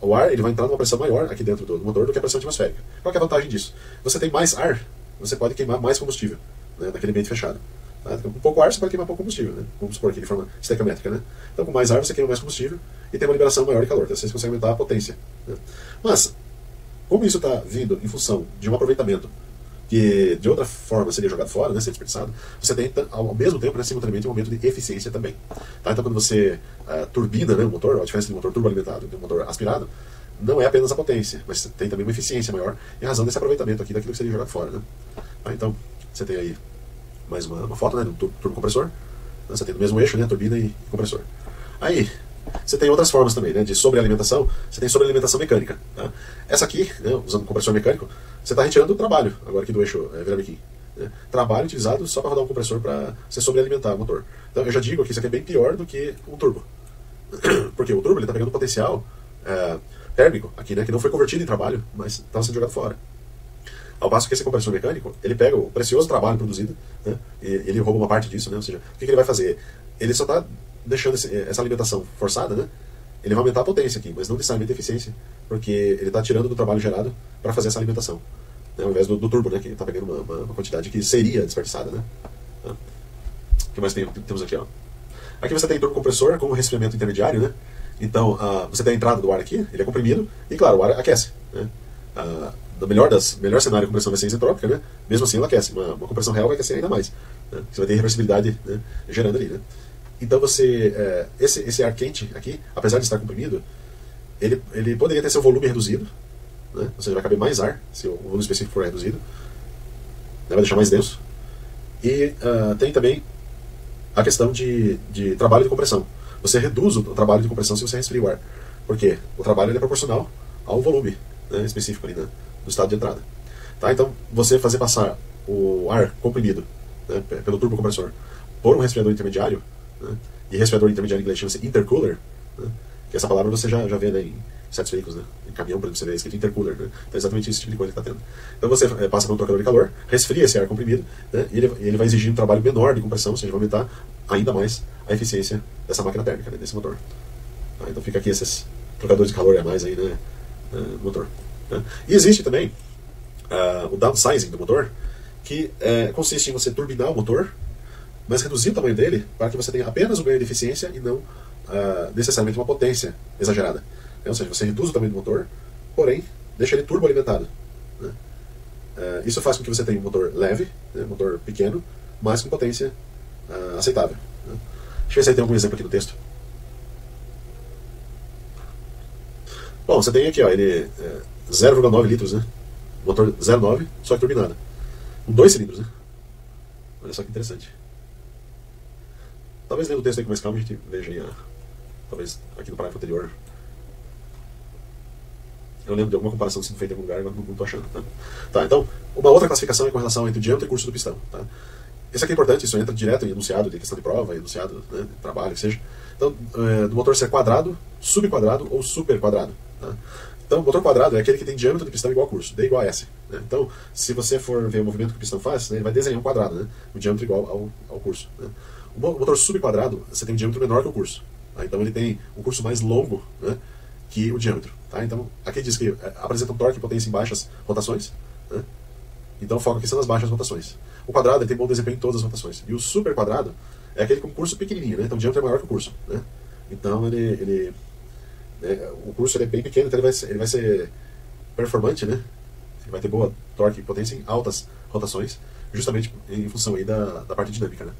o ar ele vai entrar numa pressão maior aqui dentro do motor do que a pressão atmosférica. Qual que é a vantagem disso? Você tem mais ar, você pode queimar mais combustível, né, naquele ambiente fechado. Tá? Com pouco ar, você pode queimar pouco combustível, né? Vamos supor aqui de forma estequiométrica, né? Então, com mais ar, você queima mais combustível e tem uma liberação maior de calor, então você consegue aumentar a potência. Né? Mas, como isso está vindo em função de um aproveitamento que, de outra forma, seria jogado fora, né, seria desperdiçado, você tem, ao mesmo tempo, né, simultaneamente, um aumento de eficiência também. Tá? Então, quando você uh, turbina né, o motor, a diferença de um motor turboalimentado e um motor aspirado, não é apenas a potência, mas tem também uma eficiência maior em razão desse aproveitamento aqui daquilo que seria jogado fora. Né? Ah, então, você tem aí mais uma, uma foto né, do turbocompressor, você tem do mesmo eixo, né, turbina e compressor. Aí, você tem outras formas também né, de sobrealimentação, você tem sobrealimentação mecânica. Tá? Essa aqui, né, usando compressor mecânico, você está retirando o trabalho agora aqui do eixo é, viramiquim. Né? Trabalho utilizado só para rodar um compressor para você sobrealimentar o motor. Então, eu já digo que isso aqui é bem pior do que um turbo. Porque o turbo está pegando um potencial... É, térmico aqui, né, que não foi convertido em trabalho, mas estava sendo jogado fora. Ao passo que esse compressor mecânico, ele pega o precioso trabalho produzido, né, e ele rouba uma parte disso, né, ou seja, o que, que ele vai fazer? Ele só está deixando esse, essa alimentação forçada, né, ele vai aumentar a potência aqui, mas não necessariamente a eficiência, porque ele está tirando do trabalho gerado para fazer essa alimentação, né, ao invés do, do turbo, né, que está pegando uma, uma, uma quantidade que seria desperdiçada, né. que mais tem, temos aqui, ó. Aqui você tem turbocompressor com resfriamento intermediário, né? Então, uh, você tem a entrada do ar aqui, ele é comprimido, e claro, o ar aquece, né? Uh, no melhor, das, melhor cenário, a compressão vai ser isentrópica, né? Mesmo assim ela aquece, uma, uma compressão real vai aquecer ainda mais, né? Você vai ter reversibilidade, né, gerando ali, né? Então você, é, esse, esse ar quente aqui, apesar de estar comprimido, ele, ele poderia ter seu volume reduzido, né? Ou seja, vai caber mais ar, se o volume específico for reduzido, né? Vai deixar mais denso. E uh, tem também a questão de, de trabalho de compressão. Você reduz o trabalho de compressão se você resfria o ar, porque o trabalho ele é proporcional ao volume, né, específico ali, né, do estado de entrada. Tá? Então, você fazer passar o ar comprimido, né, pelo turbocompressor por um resfriador intermediário, né, e resfriador intermediário em inglês chama-se intercooler, né, que essa palavra você já, já vê, né, em certos veículos, né, em caminhão, por exemplo, você vê escrito intercooler, né, então é exatamente esse tipo de coisa que está tendo. Então você é, passa por um trocador de calor, resfria esse ar comprimido, né, e ele, ele vai exigir um trabalho menor de compressão, ou seja, vai aumentar ainda mais a eficiência dessa máquina térmica, né, desse motor. Tá? Então fica aqui esses trocadores de calor a mais aí, né, no motor. Né. E existe também uh, o downsizing do motor, que uh, consiste em você turbinar o motor, mas reduzir o tamanho dele para que você tenha apenas um ganho de eficiência e não uh, necessariamente uma potência exagerada. Ou seja, você reduz o tamanho do motor, porém deixa ele turboalimentado, né? Uh, isso faz com que você tenha um motor leve, né, um motor pequeno, mas com potência uh, aceitável, né? Deixa eu ver se aí tem algum exemplo aqui no texto. Bom, você tem aqui, ó, ele é zero vírgula nove litros, né? Motor zero vírgula nove, só que turbinado. Com dois cilindros, né? Olha só que interessante. Talvez lendo o texto aí com mais calma a gente veja aí, ó, talvez aqui no parágrafo anterior. Eu lembro de alguma comparação sendo feita em algum lugar, mas não estou achando, tá? Tá, então, uma outra classificação é com relação entre o diâmetro e o curso do pistão, tá? Isso aqui é importante, isso entra direto em enunciado de questão de prova, enunciado, né, de trabalho, que seja. Então, é, do motor ser quadrado, subquadrado ou superquadrado, tá? Então, o motor quadrado é aquele que tem diâmetro de pistão igual a curso, D igual a S, né? Então, se você for ver o movimento que o pistão faz, né, ele vai desenhar um quadrado, né, um diâmetro igual ao, ao curso, né? O motor subquadrado, você tem um diâmetro menor que o curso, tá? Então, ele tem um curso mais longo, né, que o diâmetro, tá? Então, aqui diz que apresenta um torque e potência em baixas rotações, né? Então, o foco aqui são nas baixas rotações. O quadrado ele tem bom desempenho em todas as rotações. E o superquadrado é aquele com curso pequenininho, né? Então, o diâmetro é maior que o curso, né? Então, ele... ele né, o curso ele é bem pequeno, então ele vai ser, ele vai ser performante, né? Ele vai ter boa torque e potência em altas rotações, justamente em função aí da, da parte dinâmica, né?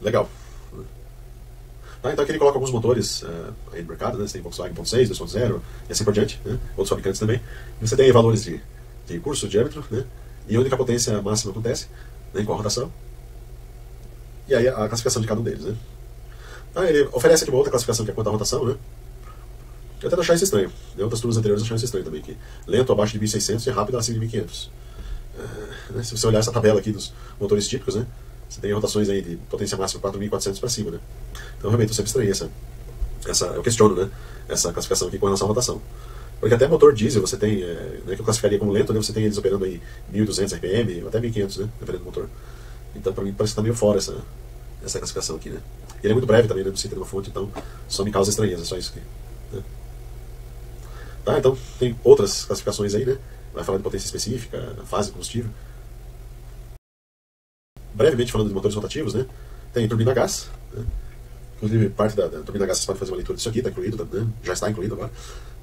Legal. Ah, então aqui ele coloca alguns motores uh, aí no mercado, né? Você tem Volkswagen um ponto seis, dois ponto zero e assim por diante, né? Outros fabricantes também. E você tem aí valores de, de curso, diâmetro, né? E onde a potência máxima acontece, né, em qual rotação. E aí a classificação de cada um deles, né? Ah, ele oferece aqui uma outra classificação que é quanto à rotação, né? Eu até achar isso estranho, né? Outras turmas anteriores acharam isso estranho também, que lento abaixo de mil e seiscentos e rápido acima de mil e quinhentos. Uh, né? Se você olhar essa tabela aqui dos motores típicos, né, você tem rotações aí de potência máxima quatro mil e quatrocentos para cima, né? Então, realmente, eu sempre estranhei essa, essa... Eu questiono, né, essa classificação aqui com relação à rotação. Porque até motor diesel você tem... É, né, que eu classificaria como lento, né? Você tem eles operando aí mil e duzentos R P M, ou até mil e quinhentos, né? Dependendo do motor. Então, para mim, parece que tá meio fora essa, essa classificação aqui, né? E ele é muito breve também, né? Não cita nenhuma fonte, então só me causa estranheza, só isso aqui, né? Tá, então, tem outras classificações aí, né? Vai falar de potência específica, fase de combustível. Brevemente falando de motores rotativos, né? Tem turbina a gás, né? Inclusive, parte da, da turbina a gás, você pode fazer uma leitura disso aqui, está incluído, tá, né? Já está incluído agora.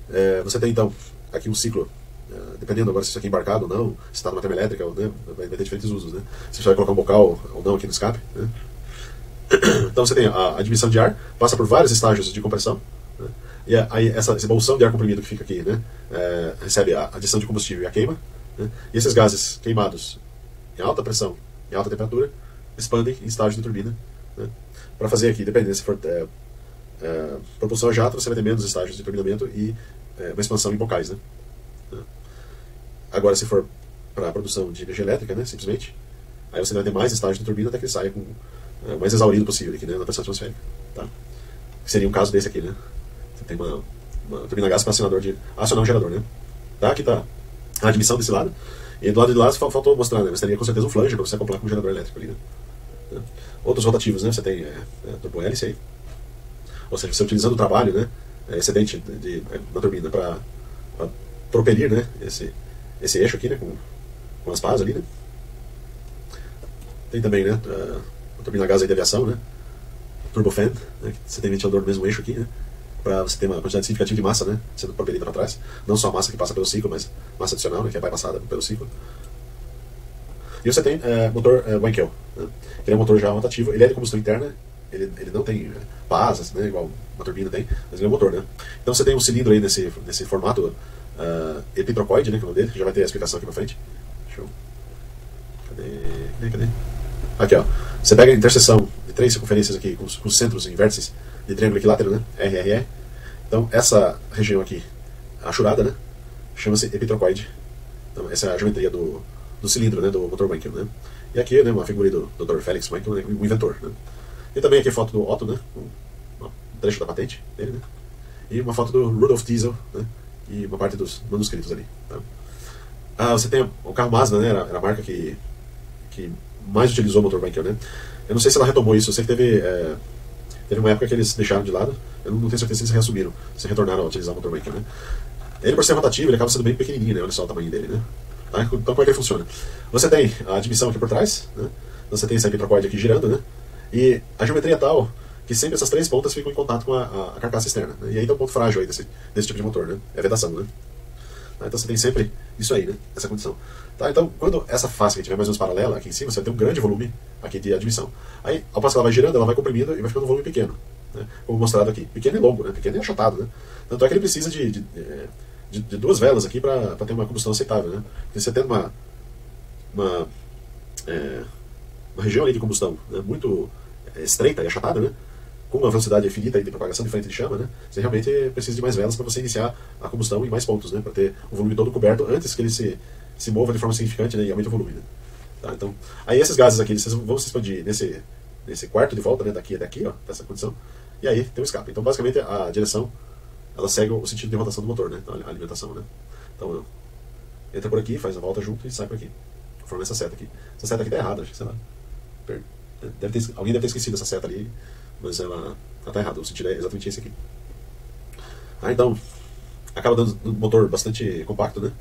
É, você tem, então, aqui um ciclo, é, dependendo agora se isso aqui é embarcado ou não, se está numa termoelétrica, né, vai ter diferentes usos, né? Se você vai colocar um bocal ou não aqui no escape, né? Então, você tem a admissão de ar, passa por vários estágios de compressão, né? E aí, essa, essa bolsão de ar comprimido que fica aqui, né, é, recebe a adição de combustível e a queima, né? E esses gases queimados em alta pressão, em alta temperatura, expandem em estágio de turbina, né? Para fazer aqui, dependendo se for é, é, propulsão a jato, você vai ter menos estágios de turbinamento e é, uma expansão em bocais, né? Agora, se for para a produção de energia elétrica, né, simplesmente, aí você vai ter mais estágios de turbina até que ele saia com, é, o mais exaurido possível aqui, né, na pressão atmosférica, tá? Seria um caso desse aqui, né? Você tem uma, uma turbina a gás para acionador de, acionar um gerador, né? Tá? Aqui está a admissão desse lado. E do lado de lá faltou mostrar, né? Você teria com certeza um flange para você acoplar com um gerador elétrico ali, né? Outros rotativos, né? Você tem é, é, turbohélice aí. Ou seja, você utilizando o trabalho, né, é, excedente de, de, da turbina para propelir, né, esse, esse eixo aqui, né, com, com as pás ali, né? Tem também, né, a turbina a gás aí de aviação, né, turbofan, né, que você tem ventilador no mesmo eixo aqui, né, para você ter uma quantidade significativa de massa, né, sendo propelida para trás, não só a massa que passa pelo ciclo, mas massa adicional, né, que vai passada pelo ciclo. E você tem é, motor é, Wankel, né? Ele é um motor já rotativo, ele é de combustão interna, ele, ele não tem é, asas, né, igual uma turbina tem, mas ele é um motor, né. Então você tem um cilindro aí nesse, nesse formato uh, epitrocoide, né, que é o nome dele, que já vai ter a explicação aqui pra frente. Deixa eu... Cadê? Cadê? Cadê? Aqui, ó. Você pega a interseção de três circunferências aqui, com, com centros em vértices de triângulo equilátero, né, R R R. Então essa região aqui, achurada, né, chama-se epitrocoide. Então essa é a geometria do... do cilindro, né, do motor Wankel, né? E aqui, né, uma figura do doutor Felix Wankel, né, o inventor, né? E também aqui foto do Otto, né, um trecho da patente dele, né? E uma foto do Rudolf Diesel, né? E uma parte dos manuscritos ali, tá? Ah, você tem o carro Mazda, né? Era, era a marca que, que mais utilizou o motor Wankel, né? Eu não sei se ela retomou isso, eu sei que teve, é, teve uma época que eles deixaram de lado, eu não tenho certeza se eles reassumiram, se retornaram a utilizar o motor Wankel, né? Ele, por ser rotativo, ele acaba sendo bem pequenininho, né? Olha só o tamanho dele, né? Tá? Então, como é que ele funciona? Você tem a admissão aqui por trás, né? Você tem esse epitrocoide aqui girando, né? E a geometria é tal que sempre essas três pontas ficam em contato com a, a carcaça externa, né? E aí tem um ponto frágil aí desse, desse tipo de motor, né? É a vedação, né? Tá? Então você tem sempre isso aí, né? Essa condição. Tá? Então, quando essa face que tiver mais ou menos paralela aqui em cima, você vai ter um grande volume aqui de admissão. Aí, ao passo que ela vai girando, ela vai comprimindo e vai ficando um volume pequeno, né? Como mostrado aqui. Pequeno e longo, né? Pequeno e achatado, né? Tanto é que ele precisa de... de, de De, de duas velas aqui para ter uma combustão aceitável, né? Porque você tem uma uma, é, uma região aí de combustão, né, muito estreita e achatada, né, com uma velocidade infinita aí de propagação de frente de chama, né, você realmente precisa de mais velas para você iniciar a combustão em mais pontos, né, para ter o volume todo coberto antes que ele se, se mova de forma significante, né, e aumente o volume, né? Tá, então, aí esses gases aqui eles vão se expandir nesse, nesse quarto de volta, né, daqui até aqui, ó, dessa condição, e aí tem um escape. Então, basicamente, a direção ela segue o sentido de rotação do motor, né? Então, a alimentação, né? Então, entra por aqui, faz a volta junto e sai por aqui. Forma essa seta aqui. Essa seta aqui tá errada, acho que, sei lá. Deve ter, alguém deve ter esquecido essa seta ali, mas ela, ela tá errada. O sentido é exatamente esse aqui. Ah, então, acaba dando um motor bastante compacto, né?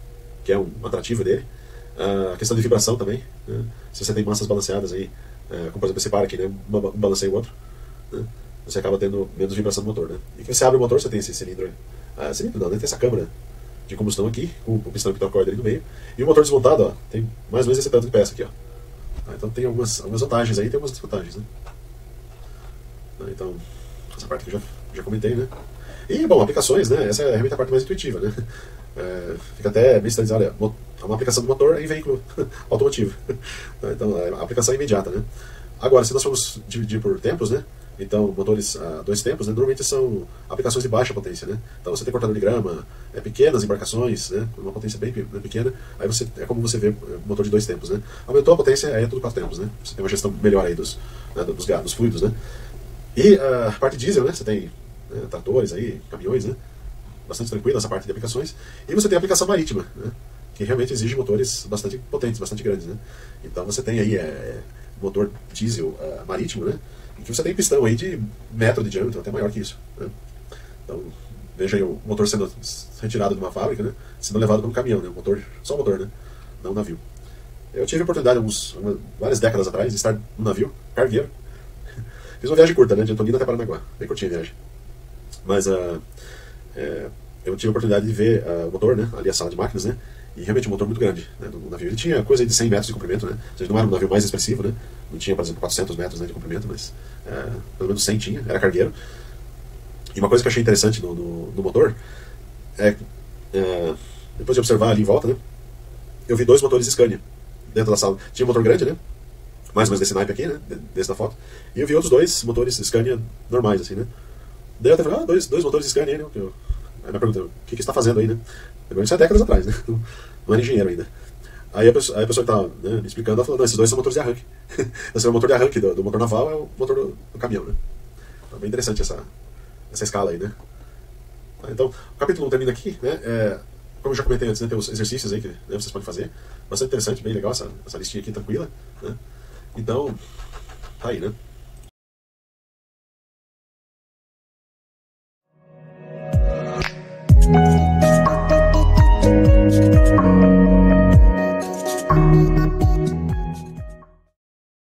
Que é um atrativo dele. A ah, questão de vibração também, né? Se você tem massas balanceadas aí, é, como por exemplo esse par aqui, né? Um balanceia o outro, né? Você acaba tendo menos vibração do motor, né? E quando você abre o motor, você tem esse cilindro aí. Ah, cilindro não, né? Tem essa câmara de combustão aqui, com o pistão epitrocoide ali no meio. E o motor desmontado, ó, tem mais ou menos esse tanto de peça aqui, ó. Ah, então tem algumas, algumas vantagens aí, tem algumas desvantagens, né? Ah, então, essa parte que eu já, já comentei, né? E, bom, aplicações, né? Essa é realmente a parte mais intuitiva, né? É, fica até bem estranizado, olha, uma aplicação do motor em veículo automotivo. Então, a aplicação é imediata, né? Agora, se nós formos dividir por tempos, né? Então, motores a dois tempos, né, normalmente são aplicações de baixa potência, né? Então você tem cortador de grama, é, pequenas embarcações, né, com uma potência bem pequena, aí você, é como você vê o motor de dois tempos, né? Aumentou a potência, aí é tudo quatro tempos, né? Você tem uma gestão melhor aí dos, né, dos, dos fluidos, né? E a uh, parte diesel, né? Você tem, né, tratores aí, caminhões, né? Bastante tranquila essa parte de aplicações. E você tem a aplicação marítima, né? Que realmente exige motores bastante potentes, bastante grandes, né? Então você tem aí é, motor diesel uh, marítimo, né? Que você tem pistão aí de metro de diâmetro, até maior que isso, né? Então, veja aí o motor sendo retirado de uma fábrica, né? Sendo levado por um caminhão, né? O motor, só o motor, né? Não um navio. Eu tive a oportunidade, alguns, uma, várias décadas atrás, de estar num navio cargueiro. Fiz uma viagem curta, né? De Antonina até Paranaguá. Bem curtinha a viagem. Mas uh, é, eu tive a oportunidade de ver uh, o motor, né? Ali a sala de máquinas, né? E realmente um motor muito grande, né, do navio. Ele tinha coisa de cem metros de comprimento, né? Ou seja, não era um navio mais expressivo, né? Não tinha, por exemplo, quatrocentos metros, né, de comprimento, mas é, pelo menos cem tinha, era cargueiro. E uma coisa que eu achei interessante no, no, no motor é, é, depois de observar ali em volta, né, eu vi dois motores Scania dentro da sala. Tinha um motor grande, né? Mais ou menos desse naipe aqui, né? Desse da foto. E eu vi outros dois motores Scania normais, assim, né? Daí eu até falei, ah, dois, dois motores Scania, né? Eu, aí me perguntaram, o que, que você está fazendo aí, né? Isso é décadas atrás, né? Não era engenheiro ainda. Aí a pessoa, aí a pessoa que estava, né, me explicando, ela falou, não, esses dois são motores de arranque. Esse é o motor de arranque do, do motor naval, é o motor do, do caminhão, né? Então, bem interessante essa, essa escala aí, né? Tá, então, o capítulo um termina aqui, né? É, como eu já comentei antes, né, tem os exercícios aí que, né, vocês podem fazer. Bastante interessante, bem legal essa, essa listinha aqui, tranquila, né? Então, tá aí, né?